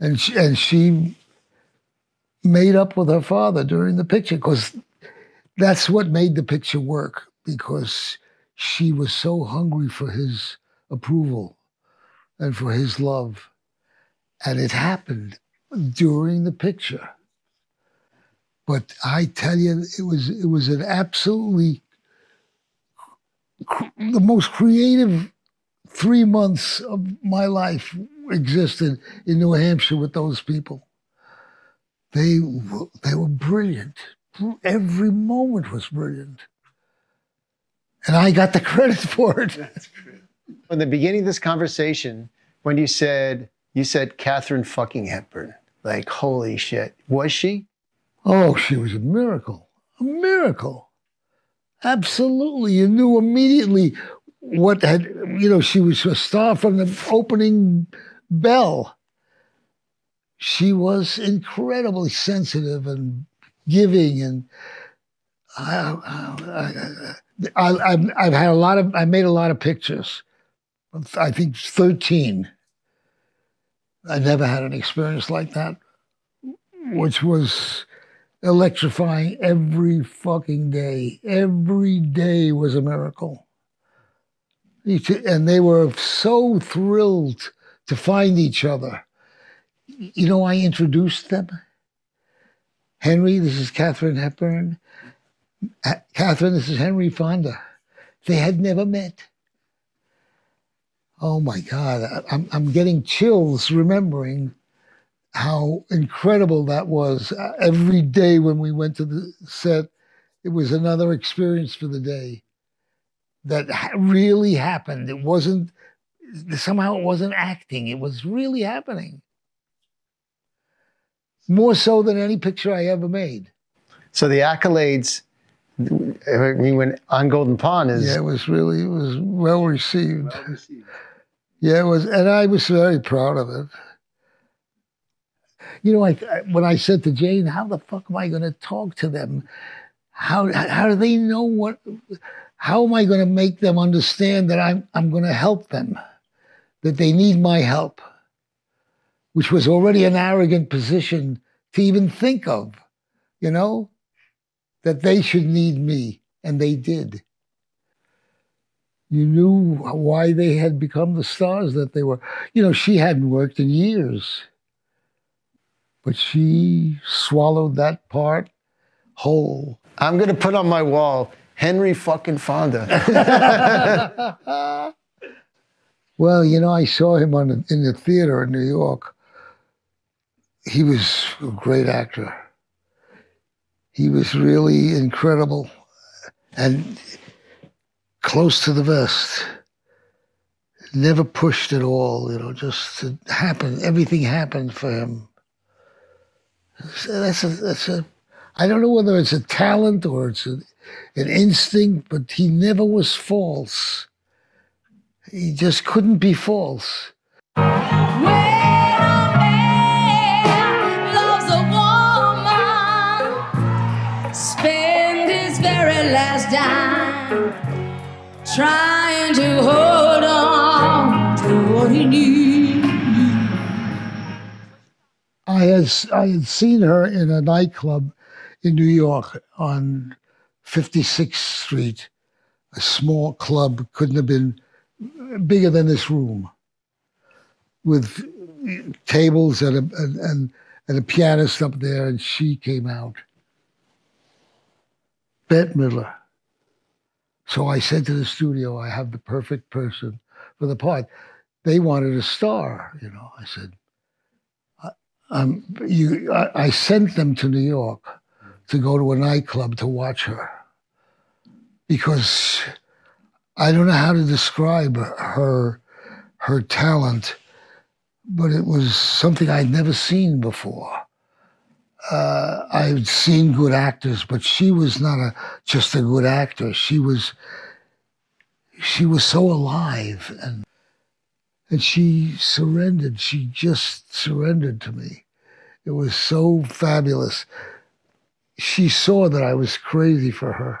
And she made up with her father during the picture, because that's what made the picture work, because she was so hungry for his approval and for his love. And it happened during the picture. But I tell you, it was an absolutely the most creative 3 months of my life existed in New Hampshire with those people. They were brilliant. Every moment was brilliant. And I got the credit for it. That's true. In the beginning of this conversation, when you said Catherine fucking Hepburn, like, holy shit, was she? Oh, she was a miracle. A miracle. Absolutely. You knew immediately what had, you know, she was a star from the opening bell. She was incredibly sensitive and giving, and I made a lot of pictures. I think 13. I never had an experience like that, which was electrifying every fucking day. Every day was a miracle. And they were so thrilled to find each other. You know, I introduced them. "Henry, this is Catherine Hepburn. Catherine, this is Henry Fonda." They had never met. Oh my God, I'm getting chills remembering how incredible that was. Every day when we went to the set, it was another experience for the day that really happened. It wasn't, somehow it wasn't acting. It was really happening. More so than any picture I ever made. So the accolades, I mean, when On Golden Pond is... Yeah, it was well received. Well received. Yeah, it was, and I was very proud of it. You know, when I said to Jane, "How the fuck am I going to talk to them?" How do they know what? How am I going to make them understand that I'm going to help them, that they need my help, which was already an arrogant position to even think of, you know, that they should need me, and they did. You knew why they had become the stars that they were. You know, she hadn't worked in years, but she swallowed that part whole. I'm going to put on my wall, Henry fucking Fonda. Well, you know, I saw him in the theater in New York. He was a great actor. He was really incredible and close to the vest. Never pushed at all, you know, just it happened. Everything happened for him. That's a I don't know whether it's a talent or it's an instinct, but he never was false. He just couldn't be false. Trying to hold on to what he needs. I had seen her in a nightclub in New York on 56th Street, a small club, couldn't have been bigger than this room, with tables and a pianist up there, and she came out. Bette Midler. So I said to the studio, I have the perfect person for the part. They wanted a star, you know. I said, I sent them to New York to go to a nightclub to watch her, because I don't know how to describe her talent, but it was something I'd never seen before. I've seen good actors, but she was not just a good actor. She was so alive, and she surrendered. She just surrendered to me. It was so fabulous. She saw that I was crazy for her.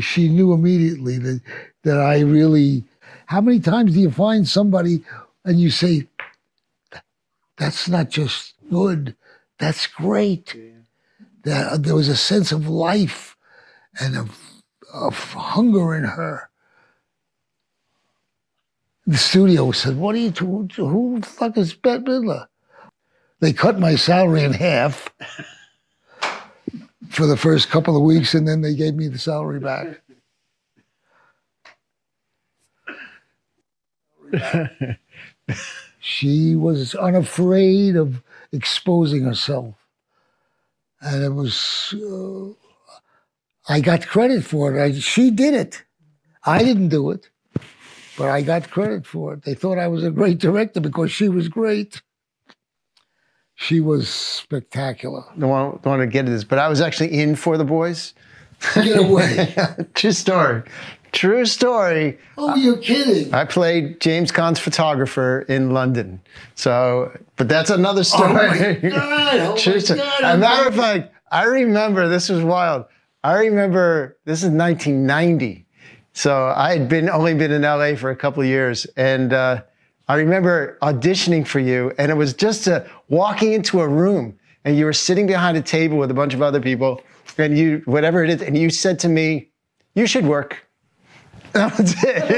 She knew immediately that I really. How many times do you find somebody and you say, "That's not just good. That's great." Yeah. There was a sense of life and of hunger in her. The studio said, "What are you doing? Who the fuck is Bette Midler?" They cut my salary in half for the first couple of weeks, and then they gave me the salary back. She was unafraid of exposing herself. And it was, I got credit for it. She did it. I didn't do it, but I got credit for it. They thought I was a great director because she was great. She was spectacular. Don't want to get into this, but I was actually in For the Boys. Get away. True story. True story. Oh, you're kidding. I played James Caan's photographer in London. So, but that's another story. Oh my God. Oh True story. God. As a matter of fact, I remember, this was wild. I remember, this is 1990. So I had only been in LA for a couple of years. And I remember auditioning for you, and it was just walking into a room, and you were sitting behind a table with a bunch of other people, and you, whatever it is, and you said to me, "You should work." That was it.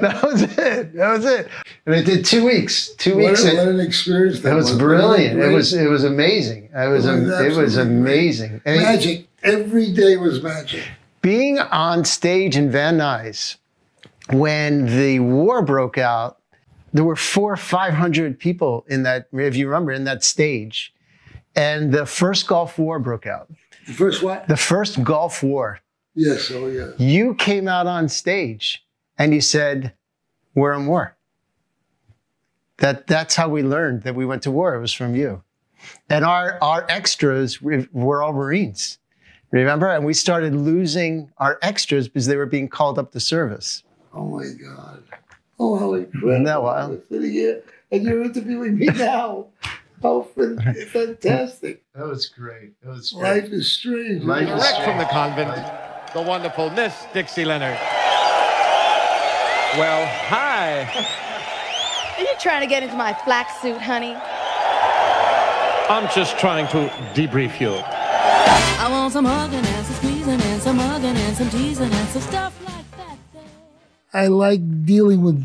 That was it. That was it. And I did 2 weeks. 2 weeks. What an experience that was. That was brilliant. It was amazing. It was amazing. And magic. Every day was magic. Being on stage in Van Nuys when the war broke out, there were 400 or 500 people in that, if you remember, in that stage. And the first Gulf War broke out. The first what? The first Gulf War. Yes, oh yeah. You came out on stage and you said, "We're in war." That's how we learned that we went to war. It was from you. And our extras were all Marines, remember? And we started losing our extras because they were being called up to service. Oh my God. Oh, how incredible. Isn't that wild? And you're interviewing me now. How fantastic. That was great. That was great. Life is strange. Life is strange. Direct from the convent, the wonderful Miss Dixie Leonard. Well, hi. Are you trying to get into my black suit, honey? I'm just trying to debrief you. I want some hugging and some squeezing and some hugging and some teasing and some stuff like that. I like dealing with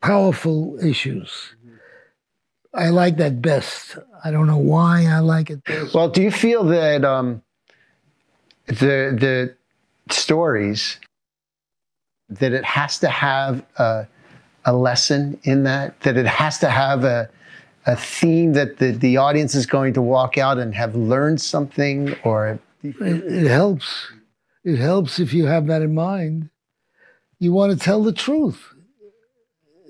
powerful issues. I like that best. I don't know why I like it best. Well, do you feel that the stories, that it has to have a lesson in that? That it has to have a theme that the audience is going to walk out and have learned something? Or it helps. It helps if you have that in mind. You want to tell the truth.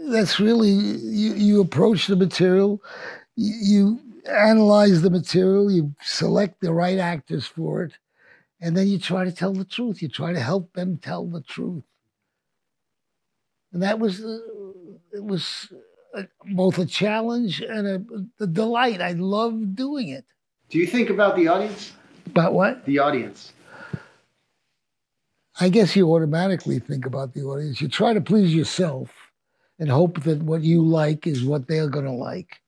That's really, you approach the material, you analyze the material, you select the right actors for it, and then you try to tell the truth. You try to help them tell the truth. And that was, it was both a challenge and a delight. I love doing it. Do you think about the audience? About what? The audience. I guess you automatically think about the audience. You try to please yourself and hope that what you like is what they're gonna like.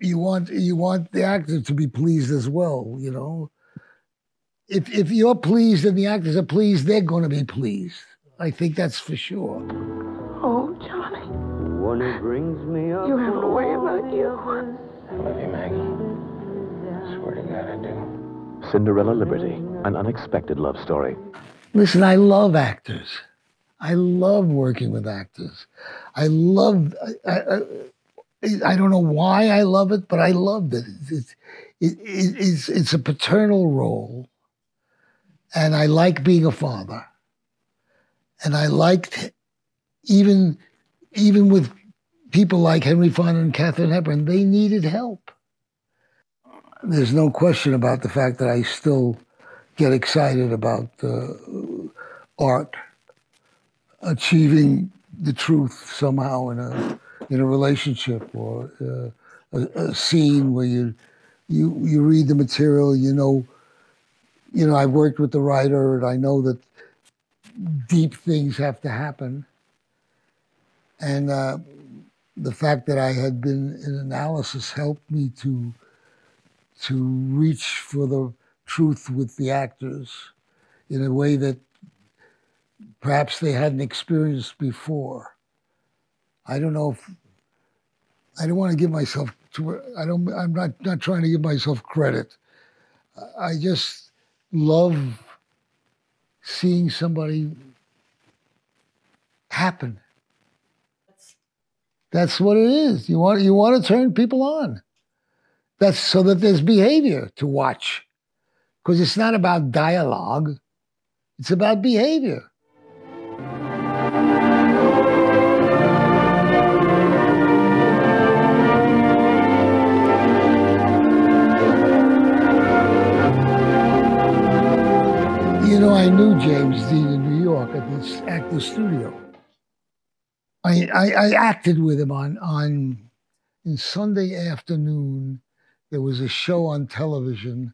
You want the actor to be pleased as well, you know? If you're pleased and the actors are pleased, they're gonna be pleased. I think that's for sure. Oh, Johnny. One who brings me up. You have a way about you. I love you, Maggie. I swear to God I do. Cinderella Liberty, an unexpected love story. Listen, I love actors. I love working with actors. I don't know why I love it, but I loved it. It's a paternal role, and I like being a father. And I liked, even with people like Henry Fonda and Catherine Hepburn, they needed help. There's no question about the fact that I still get excited about art. Achieving the truth somehow in a relationship or a scene where you read the material, you know I've worked with the writer and I know that deep things have to happen. And the fact that I had been in analysis helped me to reach for the truth with the actors in a way that perhaps they hadn't experienced before. I don't know if, I don't want to give myself, I'm not trying to give myself credit. I just love seeing somebody happen. That's what it is. You want to turn people on. That's so that there's behavior to watch. Because it's not about dialogue, it's about behavior. You know, I knew James Dean in New York at this Actors Studio. I acted with him on Sunday afternoon. There was a show on television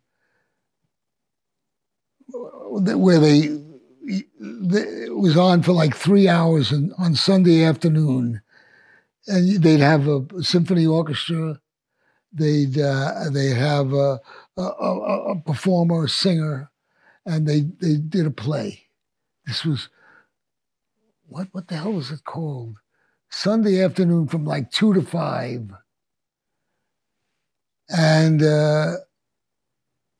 where it was on for like 3 hours on Sunday afternoon. And they'd have a symphony orchestra. They'd have a performer, a singer. And they did a play. This was, what the hell was it called? Sunday afternoon from like 2 to 5. And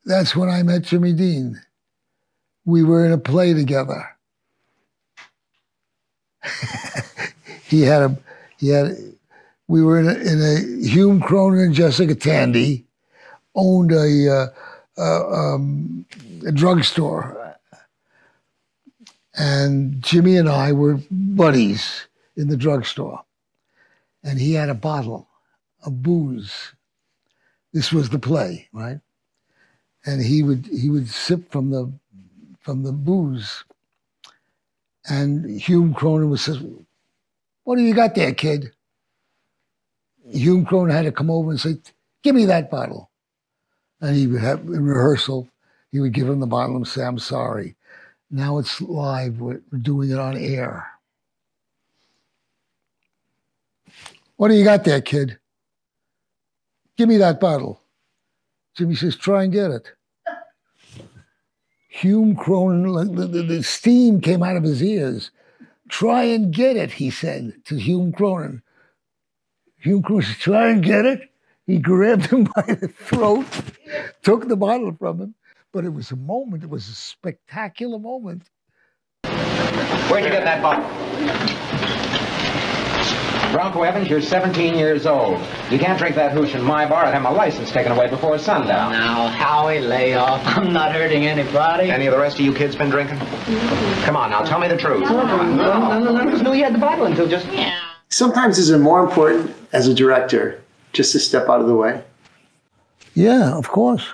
that's when I met Jimmy Dean. We were in a play together. We were in a Hume Cronin and Jessica Tandy owned a drugstore, and Jimmy and I were buddies in the drugstore, and he had a bottle of booze. This was the play, right? And he would sip from the booze, and Hume Cronin would say, "What do you got there, kid?" Hume Cronin had to come over and say, give me that bottle. And he would have, in rehearsal, he would give him the bottle and say, I'm sorry. Now it's live, we're doing it on air. What do you got there, kid? Give me that bottle. Jimmy says, try and get it. Hume Cronin, like the steam came out of his ears. Try and get it, he said to Hume Cronin. Hume Cronin said, try and get it. He grabbed him by the throat, took the bottle from him. But it was a moment, it was a spectacular moment. Where'd you get that bottle? Bronco Evans, you're 17 years old. You can't drink that hooch in my bar. I'd have my license taken away before sundown. Now, Howie, lay off. I'm not hurting anybody. Any of the rest of you kids been drinking? Come on, now, tell me the truth. No, because knew you had the bottle until just... Yeah. Sometimes is it more important as a director just to step out of the way? Yeah, of course.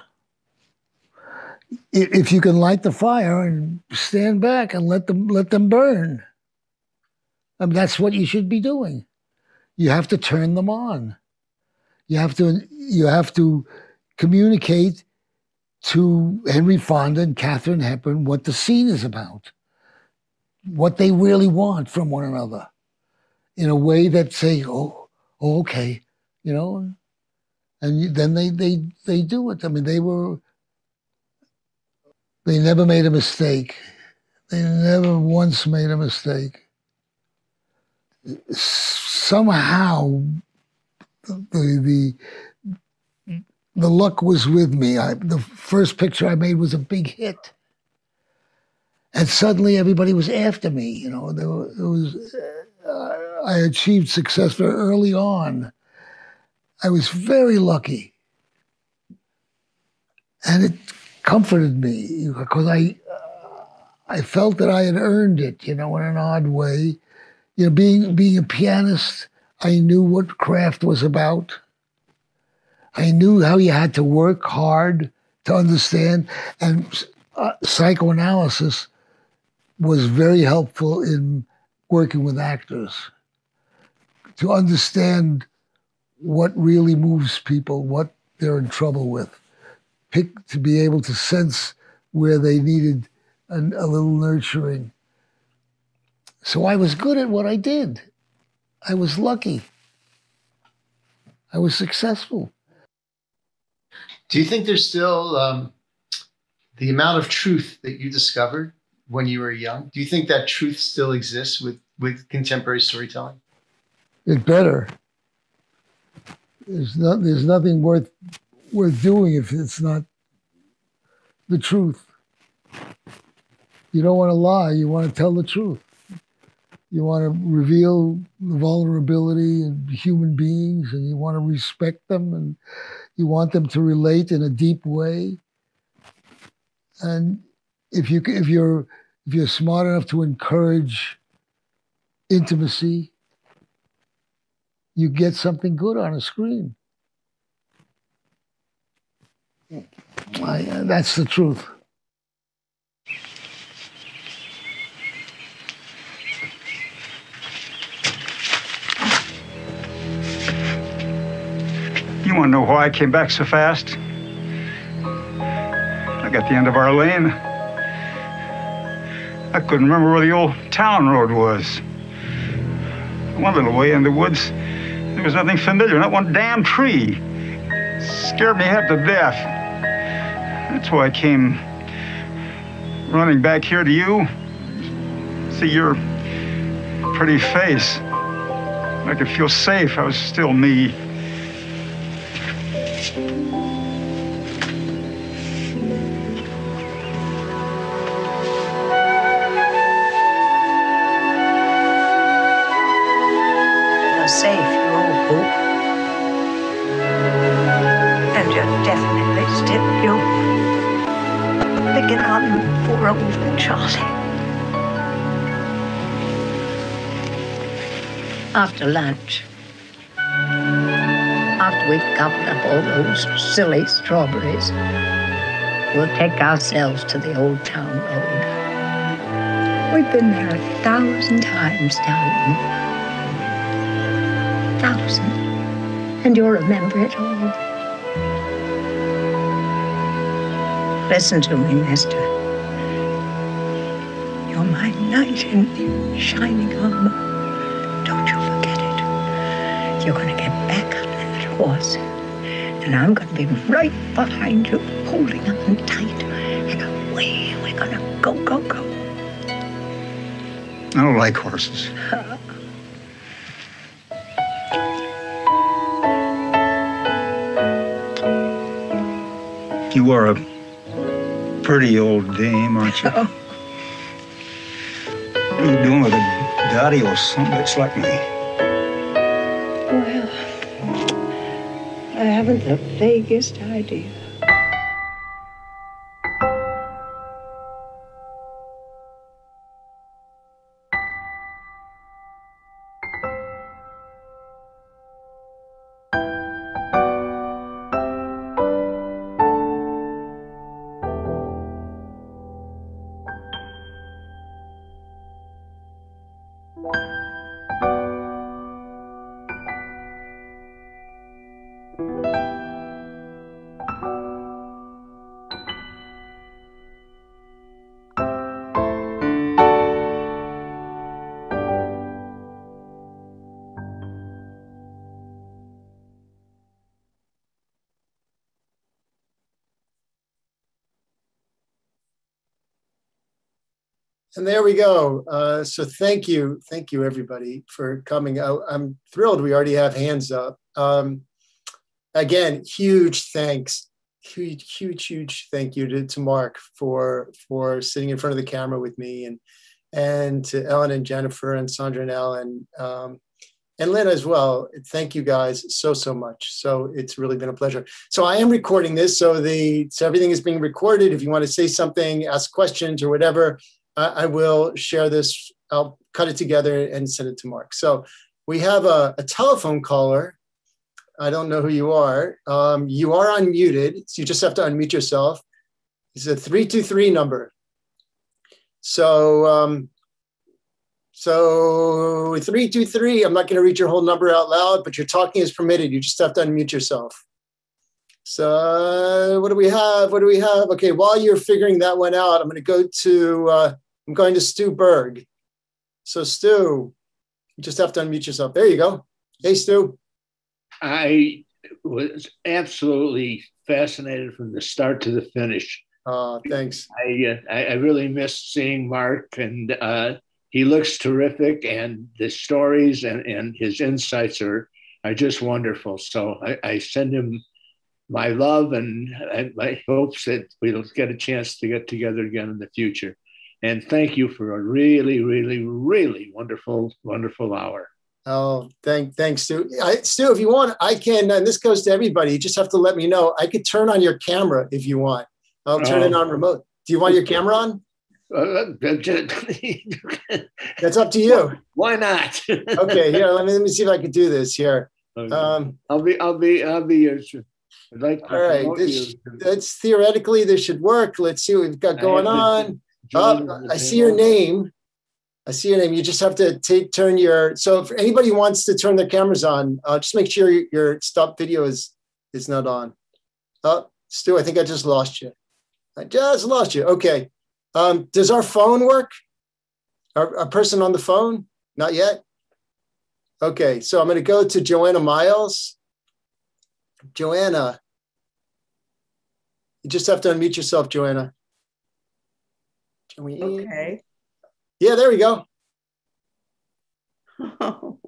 If you can light the fire and stand back and let them burn. I mean, that's what you should be doing. You have to turn them on. You have to communicate to Henry Fonda and Catherine Hepburn what the scene is about, what they really want from one another, in a way that say, oh okay, you know, and then they do it. I mean, they never made a mistake. They never once made a mistake. Somehow, the luck was with me. The first picture I made was a big hit. And suddenly everybody was after me, you know. I achieved success very early on. I was very lucky. And it comforted me, because I felt that I had earned it, you know, in an odd way. You know, being a pianist, I knew what craft was about. I knew how you had to work hard to understand, and psychoanalysis was very helpful in working with actors to understand what really moves people, what they're in trouble with. To be able to sense where they needed a little nurturing. So I was good at what I did. I was lucky. I was successful. Do you think there's still the amount of truth that you discovered when you were young? Do you think that truth still exists with contemporary storytelling? It better. There's nothing worth doing if it's not the truth. You don't want to lie, you want to tell the truth. You want to reveal the vulnerability in human beings, and you want to respect them, and you want them to relate in a deep way. And if you're smart enough to encourage intimacy, you get something good on a screen. That's the truth. You want to know why I came back so fast? I got the end of our lane. I couldn't remember where the old town road was. One little way in the woods, there was nothing familiar, not one damn tree. It scared me half to death. That's why I came running back here to you. See your pretty face. I could feel safe. I was still me. You're safe, you old poop. And you're definitely stiff, you. Picking on poor old Charlie. After lunch, after we've covered up all those silly strawberries, we'll take ourselves to the old town road. We've been there 1,000 times, darling. 1,000. and you'll remember it all. Listen to me, Nesta. You're my knight in shining armor. Don't you forget it. You're going to get back on that horse, and I'm going to be right behind you, holding on tight, and away we're going to go, go, go. I don't like horses. You are a pretty old dame, aren't you? Oh. What are you doing with a daddy or somebody like me? Well, I haven't the vaguest idea. And there we go. So thank you everybody for coming. I'm thrilled we already have hands up. Again, huge thanks, huge thank you to Mark for sitting in front of the camera with me, and to Ellen and Jennifer and Sandra and Ellen and Lynn as well. Thank you guys so much. So it's really been a pleasure. So I am recording this, so everything is being recorded. If you want to say something, ask questions or whatever, I will share this. I'll cut it together and send it to Mark. So we have a telephone caller. I don't know who you are. You are unmuted, so you just have to unmute yourself. It's a 323 number. So, 323, I'm not gonna read your whole number out loud, but your talking is permitted. You just have to unmute yourself. So what do we have? What do we have? Okay, while you're figuring that one out, I'm gonna go to, I'm going to Stu Berg. So Stu, you just have to unmute yourself. There you go. Hey, Stu. I was absolutely fascinated from the start to the finish. Thanks. I really missed seeing Mark, and he looks terrific, and the stories and his insights are just wonderful. So I send him my love and my hopes that we'll get a chance to get together again in the future. And thank you for a really wonderful hour. Oh, thanks, Stu. Stu, if you want, I can, and this goes to everybody, you just have to let me know. I could turn on your camera if you want. I'll turn it on remote. Do you want your camera on? That's up to you. Why not? Okay, here, let me see if I can do this here. Okay. I'll be your... Like all right, that's theoretically this should work. Let's see what we've got going on. I see your name. I see your name. You just have to turn your. So if anybody wants to turn their cameras on, just make sure your stop video is not on. Stu, I think I just lost you. I just lost you. Okay. Does our phone work? Our person on the phone? Not yet. Okay. So I'm going to go to Joanna Miles. Joanna, you just have to unmute yourself, Joanna. Okay. Yeah, there we go. Oh.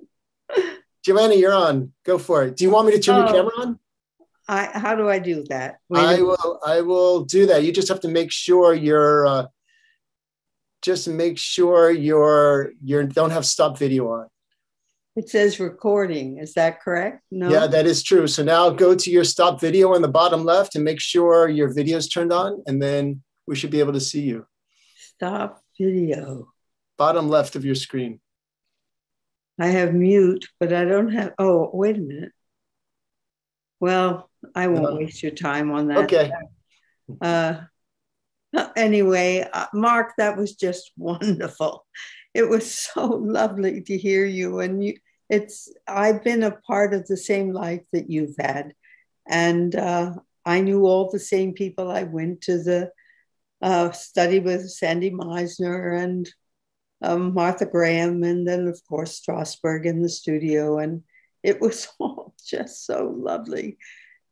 Joanna, you're on. Go for it. Do you want me to turn your camera on? How do I do that? I will do that. You just have to make sure you're. Just make sure you don't have stop video on. It says recording. Is that correct? No. Yeah, that is true. So now go to your stop video on the bottom left and make sure your video is turned on, and then we should be able to see you. Stop video. Bottom left of your screen. I have mute, but I don't have, oh, wait a minute. Well, I won't waste your time on that. Okay. Anyway, Mark, that was just wonderful. It was so lovely to hear you, and I've been a part of the same life that you've had. And I knew all the same people. I went to the study with Sandy Meisner and Martha Graham, and then of course Strasberg in the studio. And it was all just so lovely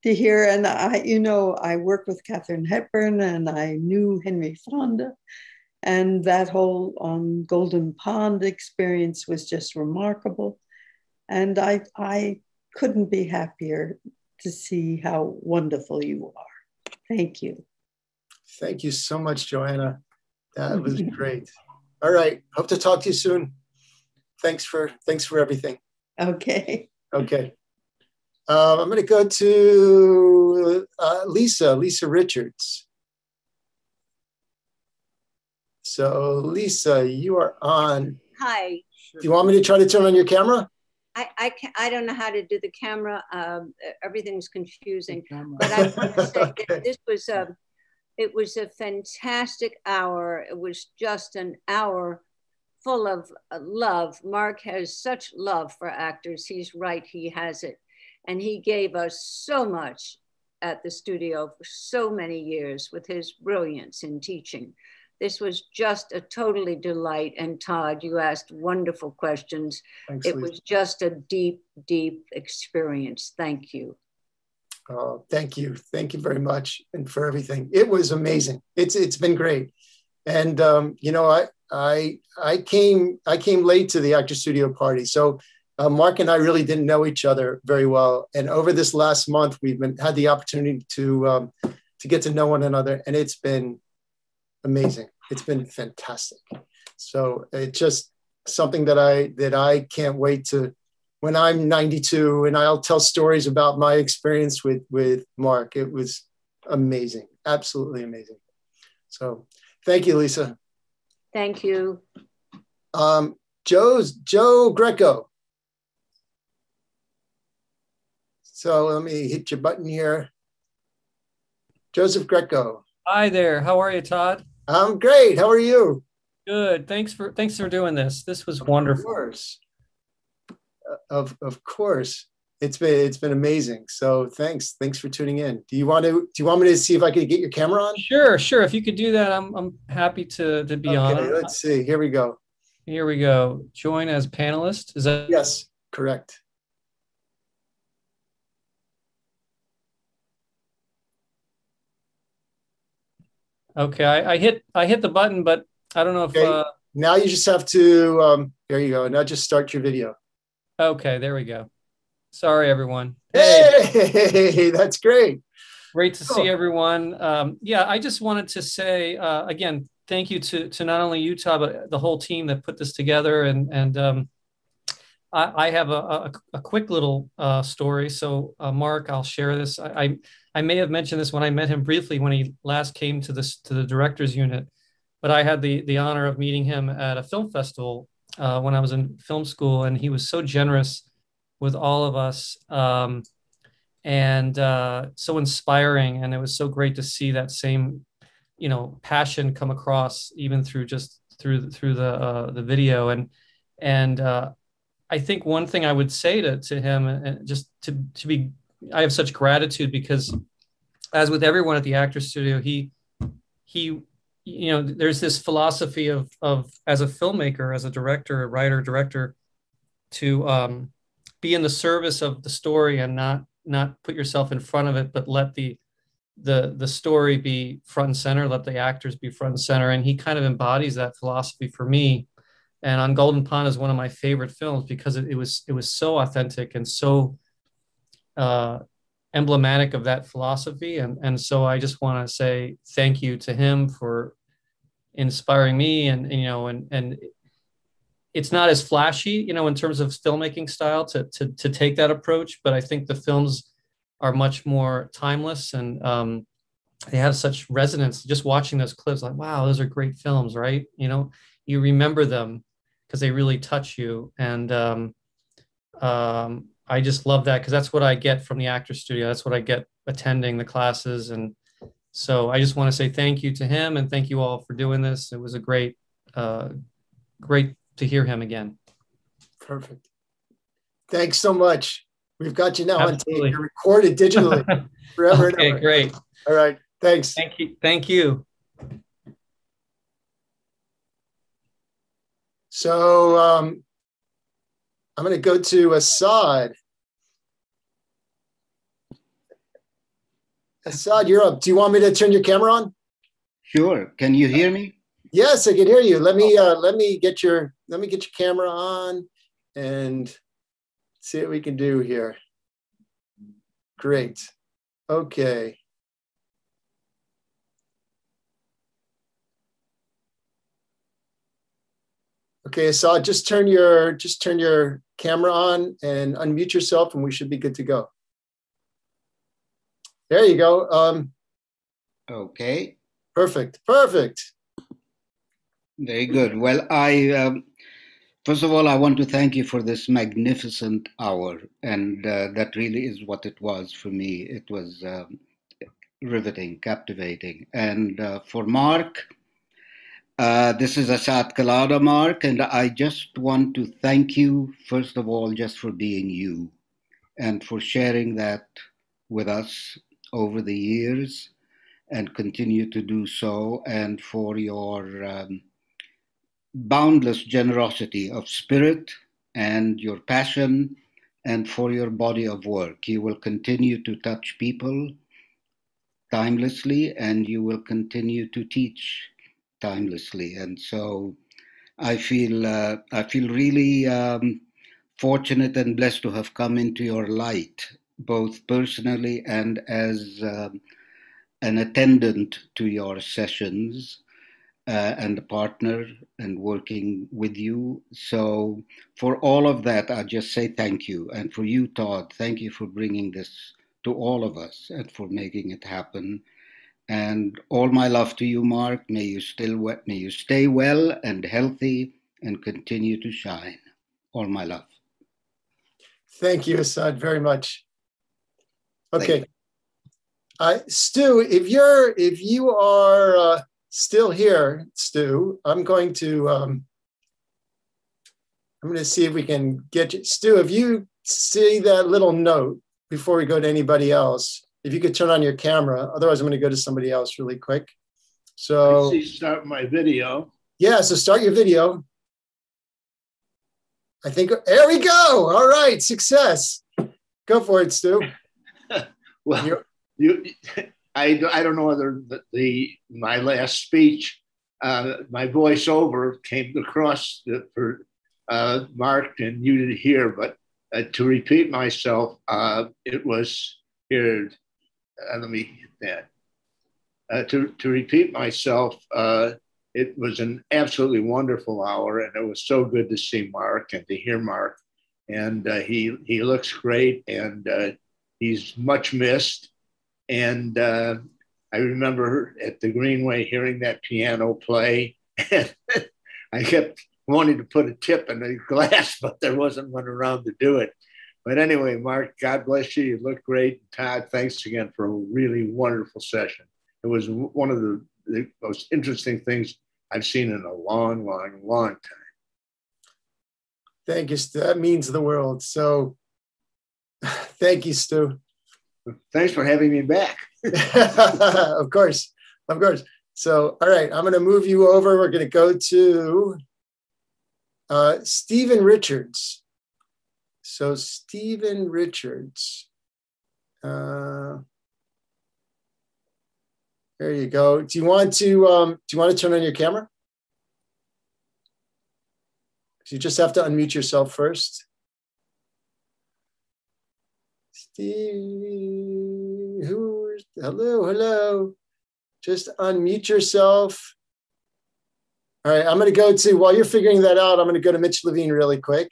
to hear. And I worked with Catherine Hepburn, and I knew Henry Fonda, and that whole On Golden Pond experience was just remarkable. And I couldn't be happier to see how wonderful you are. Thank you. Thank you so much, Joanna. That was great. All right, hope to talk to you soon. Thanks for everything. Okay. Okay. I'm gonna go to Lisa Richards. So Lisa, you are on. Hi. Do you want me to try to turn on your camera? I don't know how to do the camera. Everything's confusing. But I want to say okay. That this was it was a fantastic hour. It was just an hour full of love. Mark has such love for actors. He's right, he has it. And he gave us so much at the studio for so many years with his brilliance in teaching. This was just a totally delight. And Todd, you asked wonderful questions. Thanks, it Lisa. Was just a deep, deep experience. Thank you. Oh, thank you. Thank you very much, and for everything. It was amazing. It's been great. And I came late to the Actors Studio party. So Mark and I really didn't know each other very well. And over this last month, we've had the opportunity to get to know one another, and it's been amazing. It's been fantastic. So it's just something that I can't wait to. When I'm 92, and I'll tell stories about my experience with Mark. It was amazing, absolutely amazing. So thank you, Lisa. Thank you. Joe Greco. So let me hit your button here. Joseph Greco. Hi there, how are you, Todd? I'm great, how are you? Good, thanks for doing this. This was wonderful. Of course. Of course, it's been amazing. So thanks for tuning in. Do you want me to see if I could get your camera on? Sure. If you could do that, I'm happy to be on. Okay, let's see. Here we go. Join as panelist. Is that yes? Correct. Okay, I hit the button, but I don't know if. Okay. Now you just have to. There you go. Now just start your video. Okay, there we go. Sorry, everyone. Hey, that's great. Great to see everyone. Yeah, I just wanted to say, again, thank you to not only you, Todd, but the whole team that put this together. And I have a quick little story. So, Mark, I'll share this. I may have mentioned this when I met him briefly when he last came to the director's unit, but I had the honor of meeting him at a film festival when I was in film school, and he was so generous with all of us and so inspiring. And it was so great to see that same, passion come across even through the video. And I think one thing I would say to him, and just I have such gratitude, because as with everyone at the Actors Studio, he there's this philosophy of as a filmmaker, as a director, a writer, director, to be in the service of the story and not put yourself in front of it, but let the story be front and center, let the actors be front and center. And he kind of embodies that philosophy for me. And On Golden Pond is one of my favorite films because it was so authentic and so emblematic of that philosophy. And so I just want to say thank you to him for inspiring me. And it's not as flashy, in terms of filmmaking style to take that approach, but I think the films are much more timeless, and they have such resonance. Just watching those clips, like, wow, those are great films, right? You remember them because they really touch you. And I just love that, because that's what I get from the Actors Studio. That's what I get attending the classes. And so I just want to say thank you to him, and thank you all for doing this. It was a great to hear him again. Perfect. Thanks so much. We've got you now on tape. You're recorded digitally forever and ever. Okay, great. All right. Thanks. Thank you. Thank you. So I'm going to go to Assad. Assad, you're up. Do you want me to turn your camera on? Sure. Can you hear me? Yes, I can hear you. Let me get your camera on and see what we can do here. Great. Okay. Okay, Assad, just turn your camera on and unmute yourself, and we should be good to go. There you go. Okay. Perfect. Perfect. Very good. Well, first of all, I want to thank you for this magnificent hour, and that really is what it was for me. It was riveting, captivating, and for Mark. This is Assad Kalada, Mark, and I just want to thank you, first of all, just for being you and for sharing that with us over the years and continue to do so, and for your boundless generosity of spirit and your passion and for your body of work. You will continue to touch people timelessly, and you will continue to teach timelessly, and so I feel really fortunate and blessed to have come into your light, both personally and as an attendant to your sessions and a partner and working with you. So for all of that, I just say thank you, and for you, Todd, thank you for bringing this to all of us and for making it happen. And all my love to you, Mark. May you stay well and healthy and continue to shine. All my love. Thank you, Assad, very much. Okay, Stu, if you are still here, Stu, I'm going to see if we can get you. Stu, if you see that little note before we go to anybody else, if you could turn on your camera, otherwise I'm going to go to somebody else really quick. So start my video. Yeah, so start your video. I think, there we go. All right, success. Go for it, Stu. Well, I don't know whether my last speech, my voiceover came across for Mark and you didn't hear, but to repeat myself, it was here. Let me get that. To repeat myself, it was an absolutely wonderful hour, and it was so good to see Mark and to hear Mark. And he looks great, and he's much missed. And I remember at the Greenway hearing that piano play, and I kept wanting to put a tip in the glass, but there wasn't one around to do it. But anyway, Mark, God bless you. You look great. Todd, thanks again for a really wonderful session. It was one of the most interesting things I've seen in a long, long, long time. Thank you, Stu. That means the world. So thank you, Stu. Thanks for having me back. Of course. Of course. So, all right, I'm going to move you over. We're going to go to Stephen Richards. So Stephen Richards, there you go. Do you want to turn on your camera? You just have to unmute yourself first. Steve, hello. Just unmute yourself. All right, I'm going to go to, while you're figuring that out, I'm going to go to Mitch Levine really quick.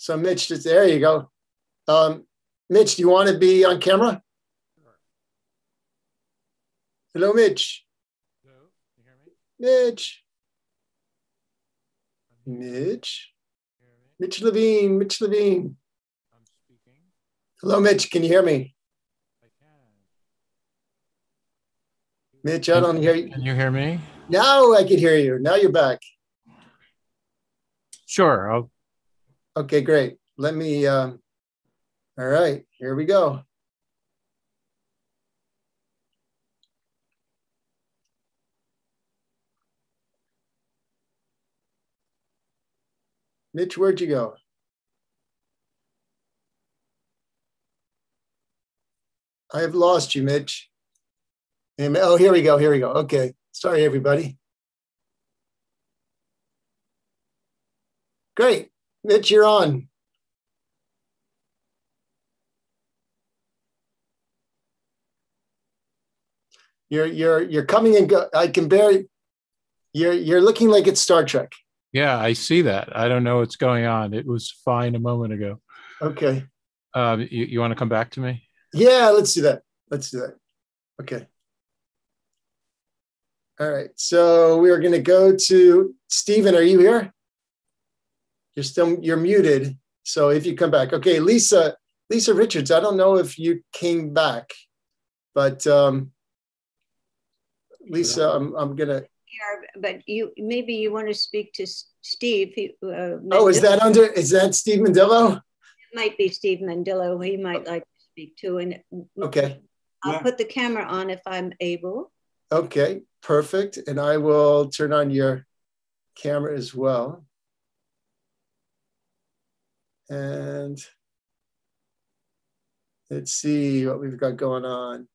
So Mitch, there you go. Mitch, do you want to be on camera? Hello, Mitch. Hello, can you hear me? Mitch. Mitch. Can you hear me? Mitch Levine, Mitch Levine. I'm speaking. Hello, Mitch, can you hear me? I can. Mitch, I don't hear you. Can you hear me? Now I can hear you. Now you're back. Sure, Okay, great. Let me, all right, here we go. Mitch, where'd you go? I have lost you, Mitch. Oh, here we go, here we go. Okay, sorry, everybody. Great, Mitch, you're on. You're coming and go. I can barely. You're looking like it's Star Trek. Yeah, I see that. I don't know what's going on. It was fine a moment ago. Okay. You want to come back to me? Yeah, let's do that. Let's do that. Okay. All right. So we are going to go to Stephen. Are you here? You're muted. So if you come back, okay, Lisa Richards. I don't know if you came back, but Lisa, I'm gonna. But maybe you want to speak to Steve. Oh, is that Steve Mendillo? It might be Steve Mendillo. He might like to speak to. And okay, I'll put the camera on if I'm able. Okay, perfect. And I will turn on your camera as well. And let's see what we've got going on.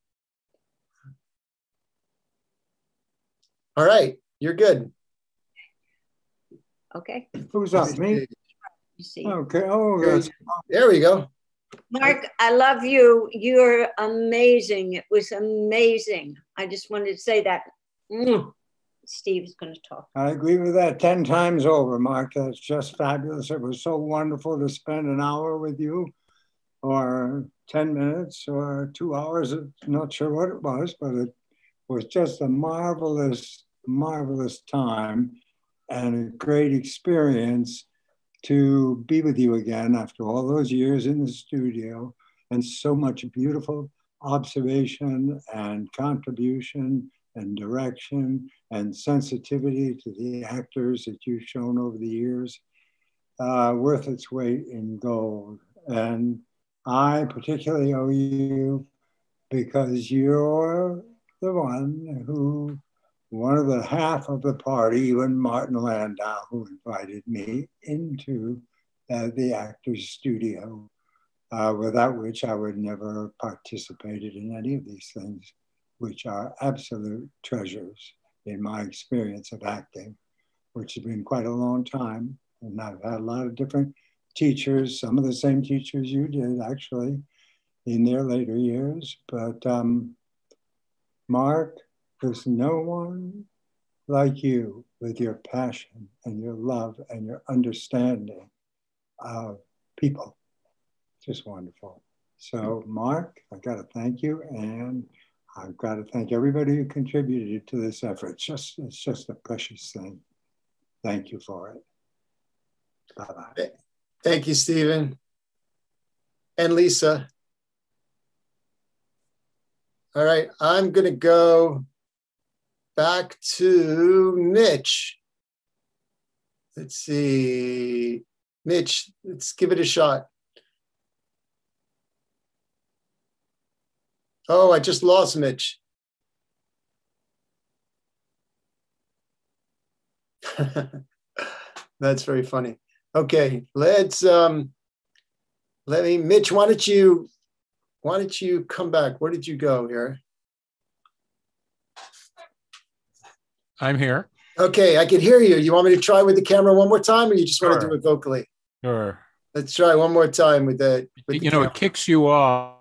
All right, you're good. Okay. Who's up? Me? You see. Okay. Oh, there we go. Mark, I love you. You're amazing. It was amazing. I just wanted to say that. Steve's going to talk. I agree with that 10 times over, Mark. That's just fabulous. It was so wonderful to spend an hour with you, or 10 minutes, or 2 hours. I'm not sure what it was, but it was just a marvelous, marvelous time and a great experience to be with you again after all those years in the studio and so much beautiful observation and contribution and direction and sensitivity to the actors that you've shown over the years, worth its weight in gold. And I particularly owe you because you're the one who, one of the half of the party, even Martin Landau, who invited me into the Actors Studio, without which I would never have participated in any of these things, which are absolute treasures in my experience of acting, which has been quite a long time. And I've had a lot of different teachers, some of the same teachers you did actually in their later years. But Mark, there's no one like you with your passion and your love and your understanding of people. Just wonderful. So Mark, I gotta thank you, and I've got to thank everybody who contributed to this effort. It's just a precious thing. Thank you for it. Bye-bye. Thank you, Stephen. And Lisa. All right, I'm going to go back to Mitch. Let's see. Mitch, let's give it a shot. Oh, I just lost Mitch. That's very funny. Okay, let's Mitch, why don't you come back? Where did you go here? I'm here. Okay, I can hear you. You want me to try with the camera one more time, or you just want to do it vocally? Sure. Let's try one more time with that. You know, it kicks you off.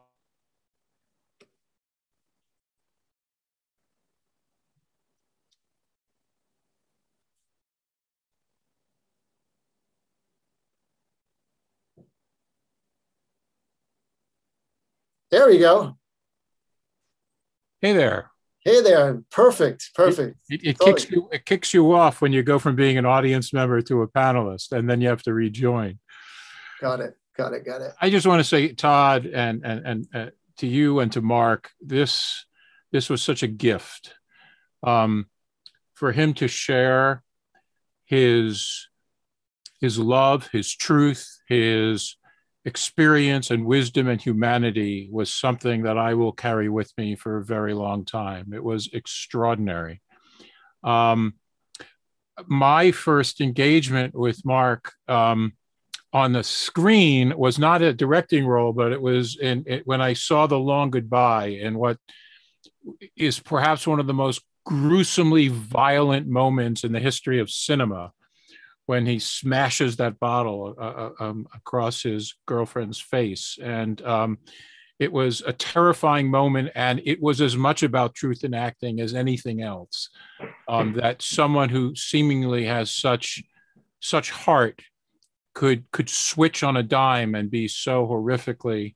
There we go. Hey there. Hey there. Perfect. Perfect. It kicks you. It kicks you off when you go from being an audience member to a panelist, and then you have to rejoin. Got it. Got it. Got it. I just want to say, Todd, and to you and to Mark, this was such a gift for him to share his love, his truth, his experience and wisdom and humanity was something that I will carry with me for a very long time. It was extraordinary. My first engagement with Mark on the screen was not a directing role, but it was when I saw The Long Goodbye, and what is perhaps one of the most gruesomely violent moments in the history of cinema, when he smashes that bottle across his girlfriend's face. And it was a terrifying moment, and it was as much about truth in acting as anything else, that someone who seemingly has such heart could switch on a dime and be so horrifically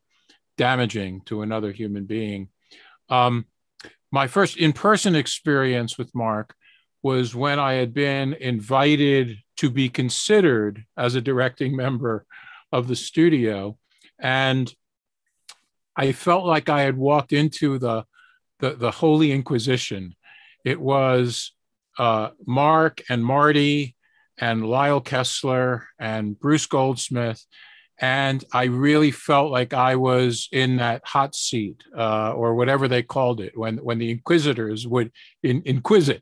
damaging to another human being. My first in-person experience with Mark was when I had been invited to be considered as a directing member of the studio. And I felt like I had walked into the Holy Inquisition. It was Mark and Marty and Lyle Kessler and Bruce Goldsmith. And I really felt like I was in that hot seat, or whatever they called it, when the inquisitors would inquisit.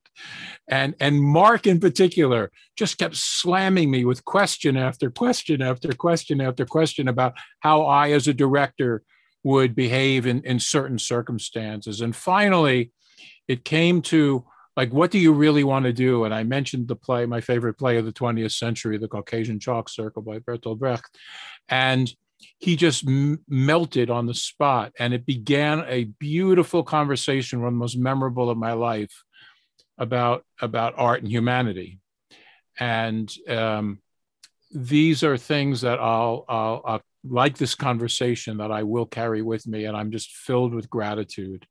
And Mark in particular just kept slamming me with question after question after question after question about how I as a director would behave in certain circumstances. And finally, it came to, like, what do you really want to do? And I mentioned the play, my favorite play of the 20th century, The Caucasian Chalk Circle by Bertolt Brecht. And he just melted on the spot. And it began a beautiful conversation, one of the most memorable of my life, about art and humanity. And these are things that I'll like this conversation that I will carry with me. And I'm just filled with gratitude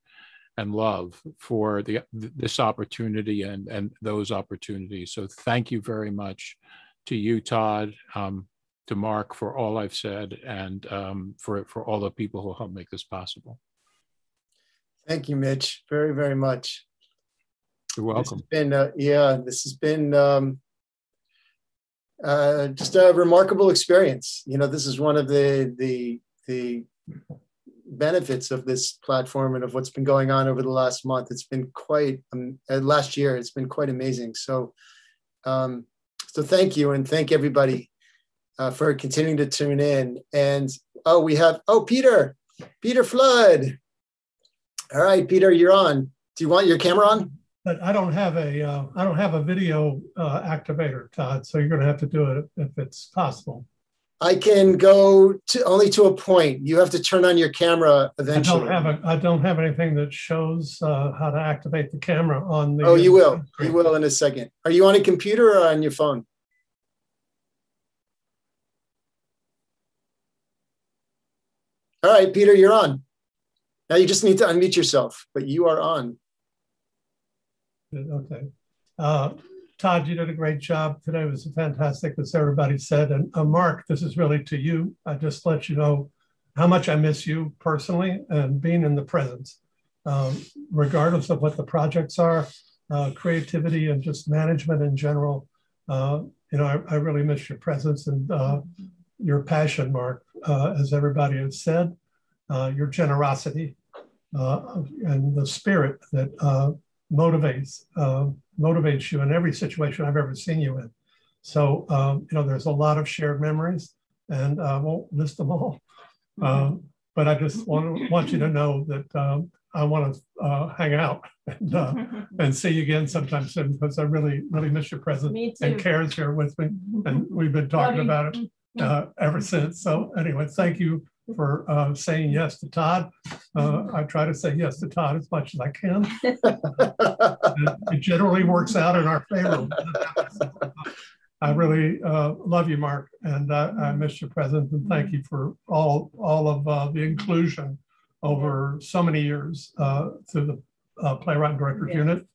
and love for this opportunity and those opportunities. So thank you very much to you, Todd, to Mark, for all I've said, and for all the people who helped make this possible. Thank you, Mitch, very, very much. You're welcome. This has been just a remarkable experience. You know, this is one of the benefits of this platform and of what's been going on over the last month. It's been quite, last year, it's been quite amazing. So, so thank you, and thank everybody for continuing to tune in. And, oh, we have, Peter Flood. All right, Peter, you're on. Do you want your camera on? But I don't have a video activator, Todd, so you're gonna have to do it if it's possible. I can go to only to a point. You have to turn on your camera eventually. I don't have anything that shows how to activate the camera on the. Oh, you will. Screen. You will in a second. Are you on a computer or on your phone? All right, Peter, you're on. Now you just need to unmute yourself, but you are on. Okay. Todd, you did a great job. Today was fantastic, as everybody said. And Mark, this is really to you. I just let you know how much I miss you personally and being in the presence. Regardless of what the projects are, creativity and just management in general, you know, I really miss your presence and your passion, Mark, as everybody has said, your generosity and the spirit that motivates you in every situation I've ever seen you in. So, you know, there's a lot of shared memories, and I won't list them all, but I just want you to know that I want to hang out and see you again sometime soon, because I really, really miss your presence. And Kara's here with me, and we've been talking about it ever since. So anyway, thank you for saying yes to Todd. I try to say yes to Todd as much as I can. It generally works out in our favor. I really love you, Mark, and I miss your presence, and thank you for all of the inclusion over so many years through the Playwright and Directors Unit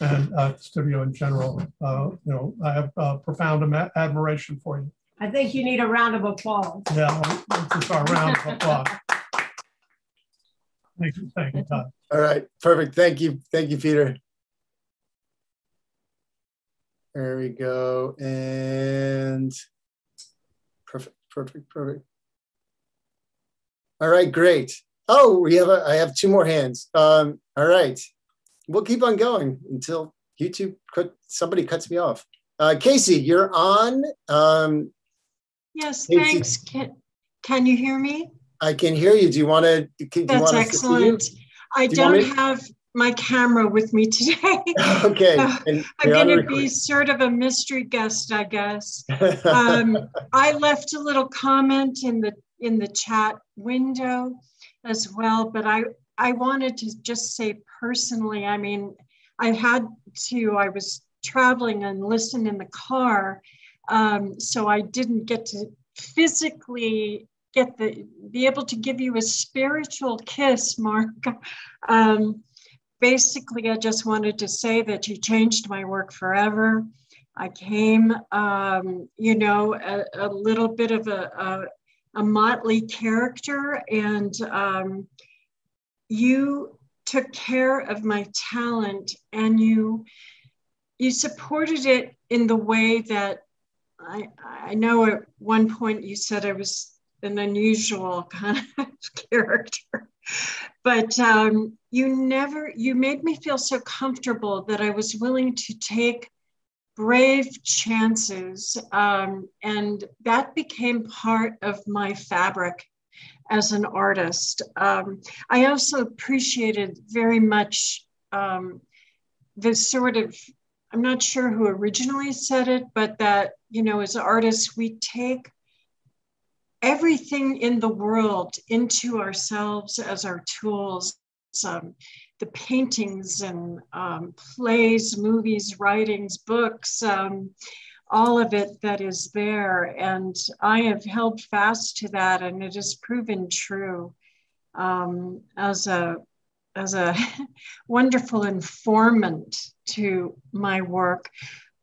and studio in general. You know, I have profound admiration for you. I think you need a round of applause. Yeah, it's our round of applause. Thank you, Todd. All right, perfect. Thank you, Peter. There we go, and perfect. All right, great. Oh, I have two more hands. All right. We'll keep on going until YouTube, somebody cuts me off. Casey, you're on. Yes, Casey. Thanks. Can you hear me? I can hear you. Do you want to? That's excellent. I don't have my camera with me today. Okay. I'm going to be sort of a mystery guest, I guess. I left a little comment in the chat window as well, but I wanted to just say personally, I mean, I was traveling and listened in the car, so I didn't get to physically be able to give you a spiritual kiss, Mark. Basically, I just wanted to say that you changed my work forever. I came, you know, a little bit of a motley character, and you took care of my talent, and you supported it in the way that I know at one point you said I was an unusual kind of character, but you made me feel so comfortable that I was willing to take brave chances, and that became part of my fabric as an artist. I also appreciated very much the sort of, I'm not sure who originally said it, but that, you know, as artists, we take everything in the world into ourselves as our tools. The paintings and plays, movies, writings, books, all of it that is there. And I have held fast to that, and it has proven true as a wonderful informant to my work.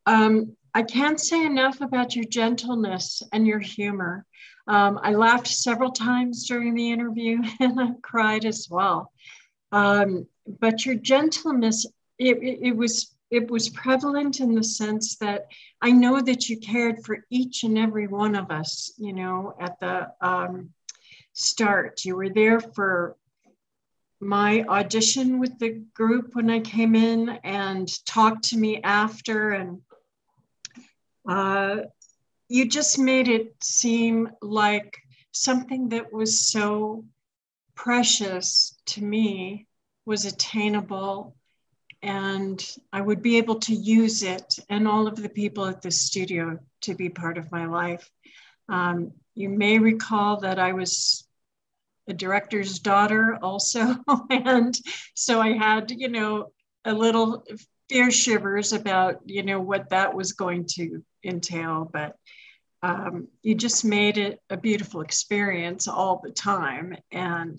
I can't say enough about your gentleness and your humor. I laughed several times during the interview, and I cried as well. But your gentleness, it was prevalent in the sense that I know that you cared for each and every one of us, you know, at the start. You were there for my audition with the group when I came in, and talked to me after, and you just made it seem like something that was so precious to me was attainable, and I would be able to use it and all of the people at the studio to be part of my life. You may recall that I was a director's daughter also, and so I had, you know, a little fear shivers about, you know, what that was going to entail, but you just made it a beautiful experience all the time. And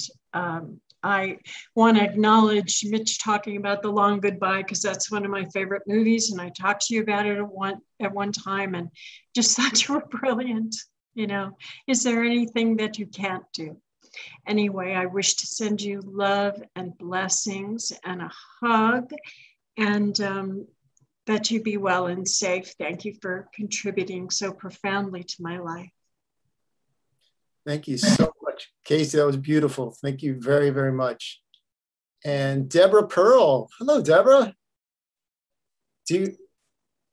I want to acknowledge Mitch talking about The Long Goodbye, because that's one of my favorite movies, and I talked to you about it at one time, and just thought you were brilliant. You know, is there anything that you can't do? Anyway, I wish to send you love and blessings and a hug, and that you be well and safe. Thank you for contributing so profoundly to my life. Thank you so much, Casey. That was beautiful. Thank you very, very much. And Deborah Pearl. Hello, Deborah. Do you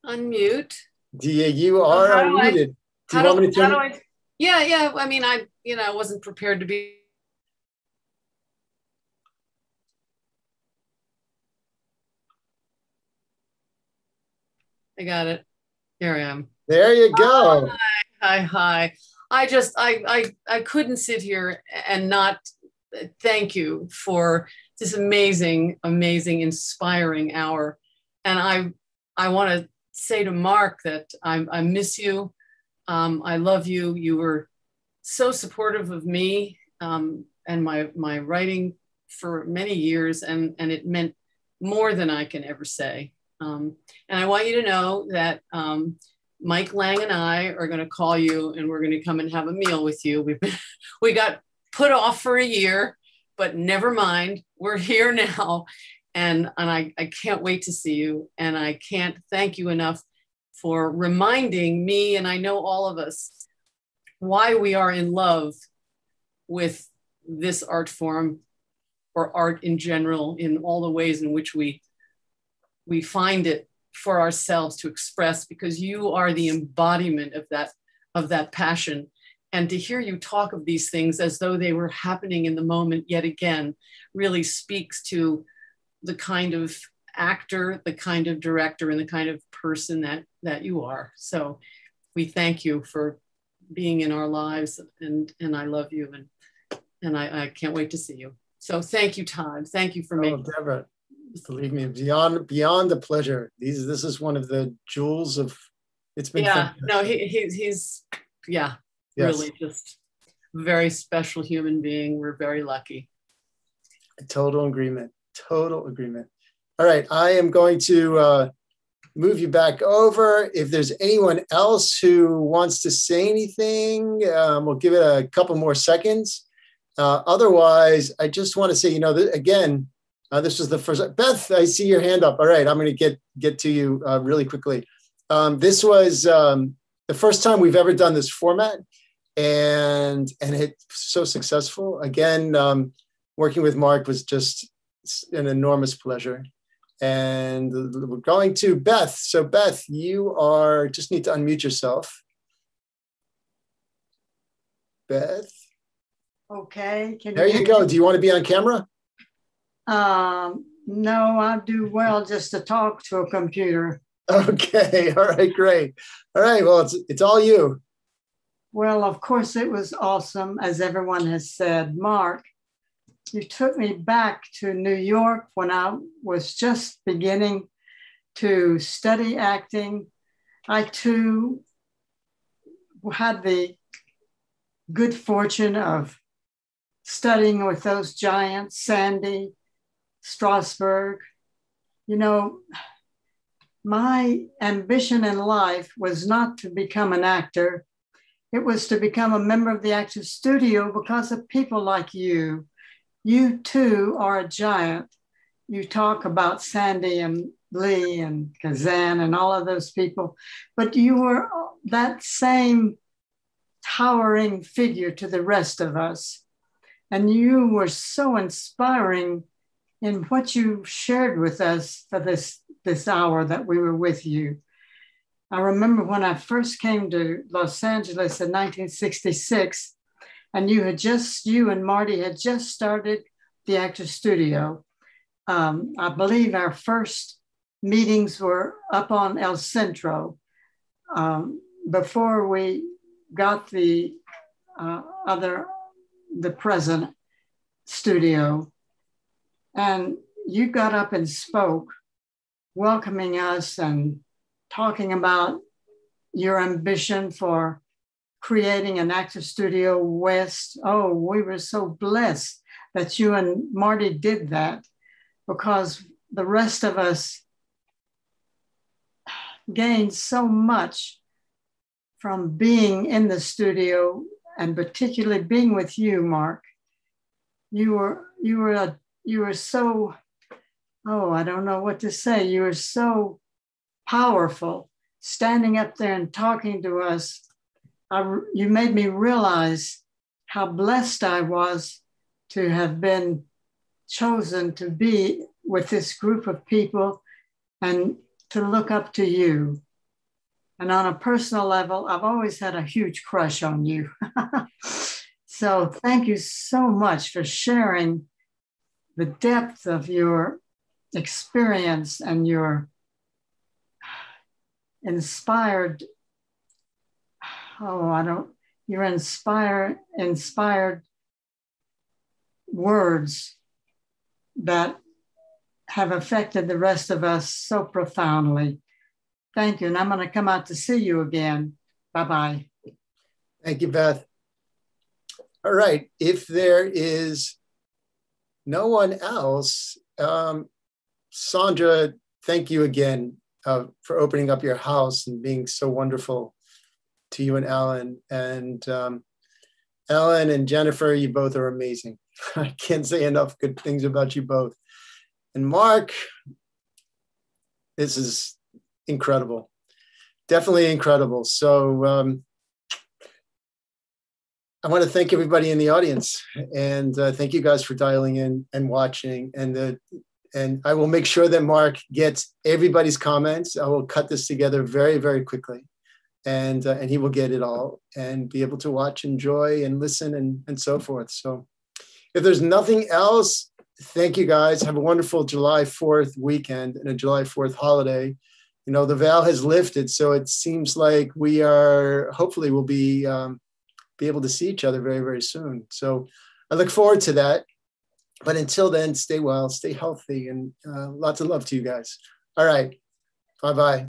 unmute? You are unmuted. Do you want me to turn? Yeah. I mean, I wasn't prepared to be. I got it. Here I am. There you go. Hi. I couldn't sit here and not thank you for this amazing, inspiring hour. And I want to say to Mark that I miss you. I love you. You were so supportive of me and my writing for many years, and it meant more than I can ever say. And I want you to know that Mike Lang and I are going to call you, and we're going to come and have a meal with you. We got put off for a year, but never mind. We're here now, and I can't wait to see you. And I can't thank you enough for reminding me, and I know all of us, why we are in love with this art form, or art in general, in all the ways in which we find it for ourselves to express, because you are the embodiment of that passion. And to hear you talk of these things as though they were happening in the moment yet again, really speaks to the kind of actor, the kind of director, and the kind of person that, that you are. So we thank you for being in our lives, and I love you, and I can't wait to see you. So thank you, Todd. Thank you for making Deborah, believe me, beyond a pleasure. This is one of the jewels of, it's been fantastic. No, he's yes. Really just a very special human being. We're very lucky. Total agreement, total agreement. All right, I am going to move you back over. If there's anyone else who wants to say anything, we'll give it a couple more seconds. Otherwise, I just want to say, you know, again, this was the first. Beth, I see your hand up. All right, I'm going to get to you really quickly. This was the first time we've ever done this format, and it's so successful. Again, working with Mark was just an enormous pleasure. And we're going to Beth. So Beth, you just need to unmute yourself. Beth. Okay. There you go. Do you want to be on camera? No, I do well just to talk to a computer. Okay. All right. Great. All right. Well, it's all you. Well, of course, it was awesome, as everyone has said. Mark, you took me back to New York when I was just beginning to study acting. I, too, had the good fortune of studying with those giants, Sandy, Strasberg. You know, my ambition in life was not to become an actor. It was to become a member of the Actors Studio because of people like you. You too are a giant. You talk about Sandy and Lee and Kazan and all of those people, but you were that same towering figure to the rest of us. And you were so inspiring in what you shared with us for this hour that we were with you. I remember when I first came to Los Angeles in 1966, and you and Marty had just started the Actors Studio. I believe our first meetings were up on El Centro before we got the the present studio, and you got up and spoke, welcoming us and talking about your ambition for creating an Actors Studio West. Oh, we were so blessed that you and Marty did that, because the rest of us gained so much from being in the studio, and particularly being with you, Mark. You were so, I don't know what to say. You were so powerful, standing up there and talking to us. You made me realize how blessed I was to have been chosen to be with this group of people and to look up to you. And on a personal level, I've always had a huge crush on you. So thank you so much for sharing the depth of your experience and your inspired, your inspired words that have affected the rest of us so profoundly. Thank you, and I'm going to come out to see you again. Bye-bye. Thank you, Beth. All right, if there is no one else, Sandra, thank you again for opening up your house and being so wonderful to you and Ellen. And Ellen and Jennifer, you both are amazing. I can't say enough good things about you both. And Mark, this is incredible, definitely incredible. So I want to thank everybody in the audience, and thank you guys for dialing in and watching. And I will make sure that Mark gets everybody's comments. I will cut this together very, very quickly, and he will get it all and be able to watch, enjoy, and listen, and so forth. So if there's nothing else, thank you guys. Have a wonderful July 4th weekend and a July 4th holiday. You know, the veil has lifted, so it seems like we are, hopefully we'll be able to see each other very, very soon. So I look forward to that. But until then, stay well, stay healthy, and lots of love to you guys. All right. Bye-bye.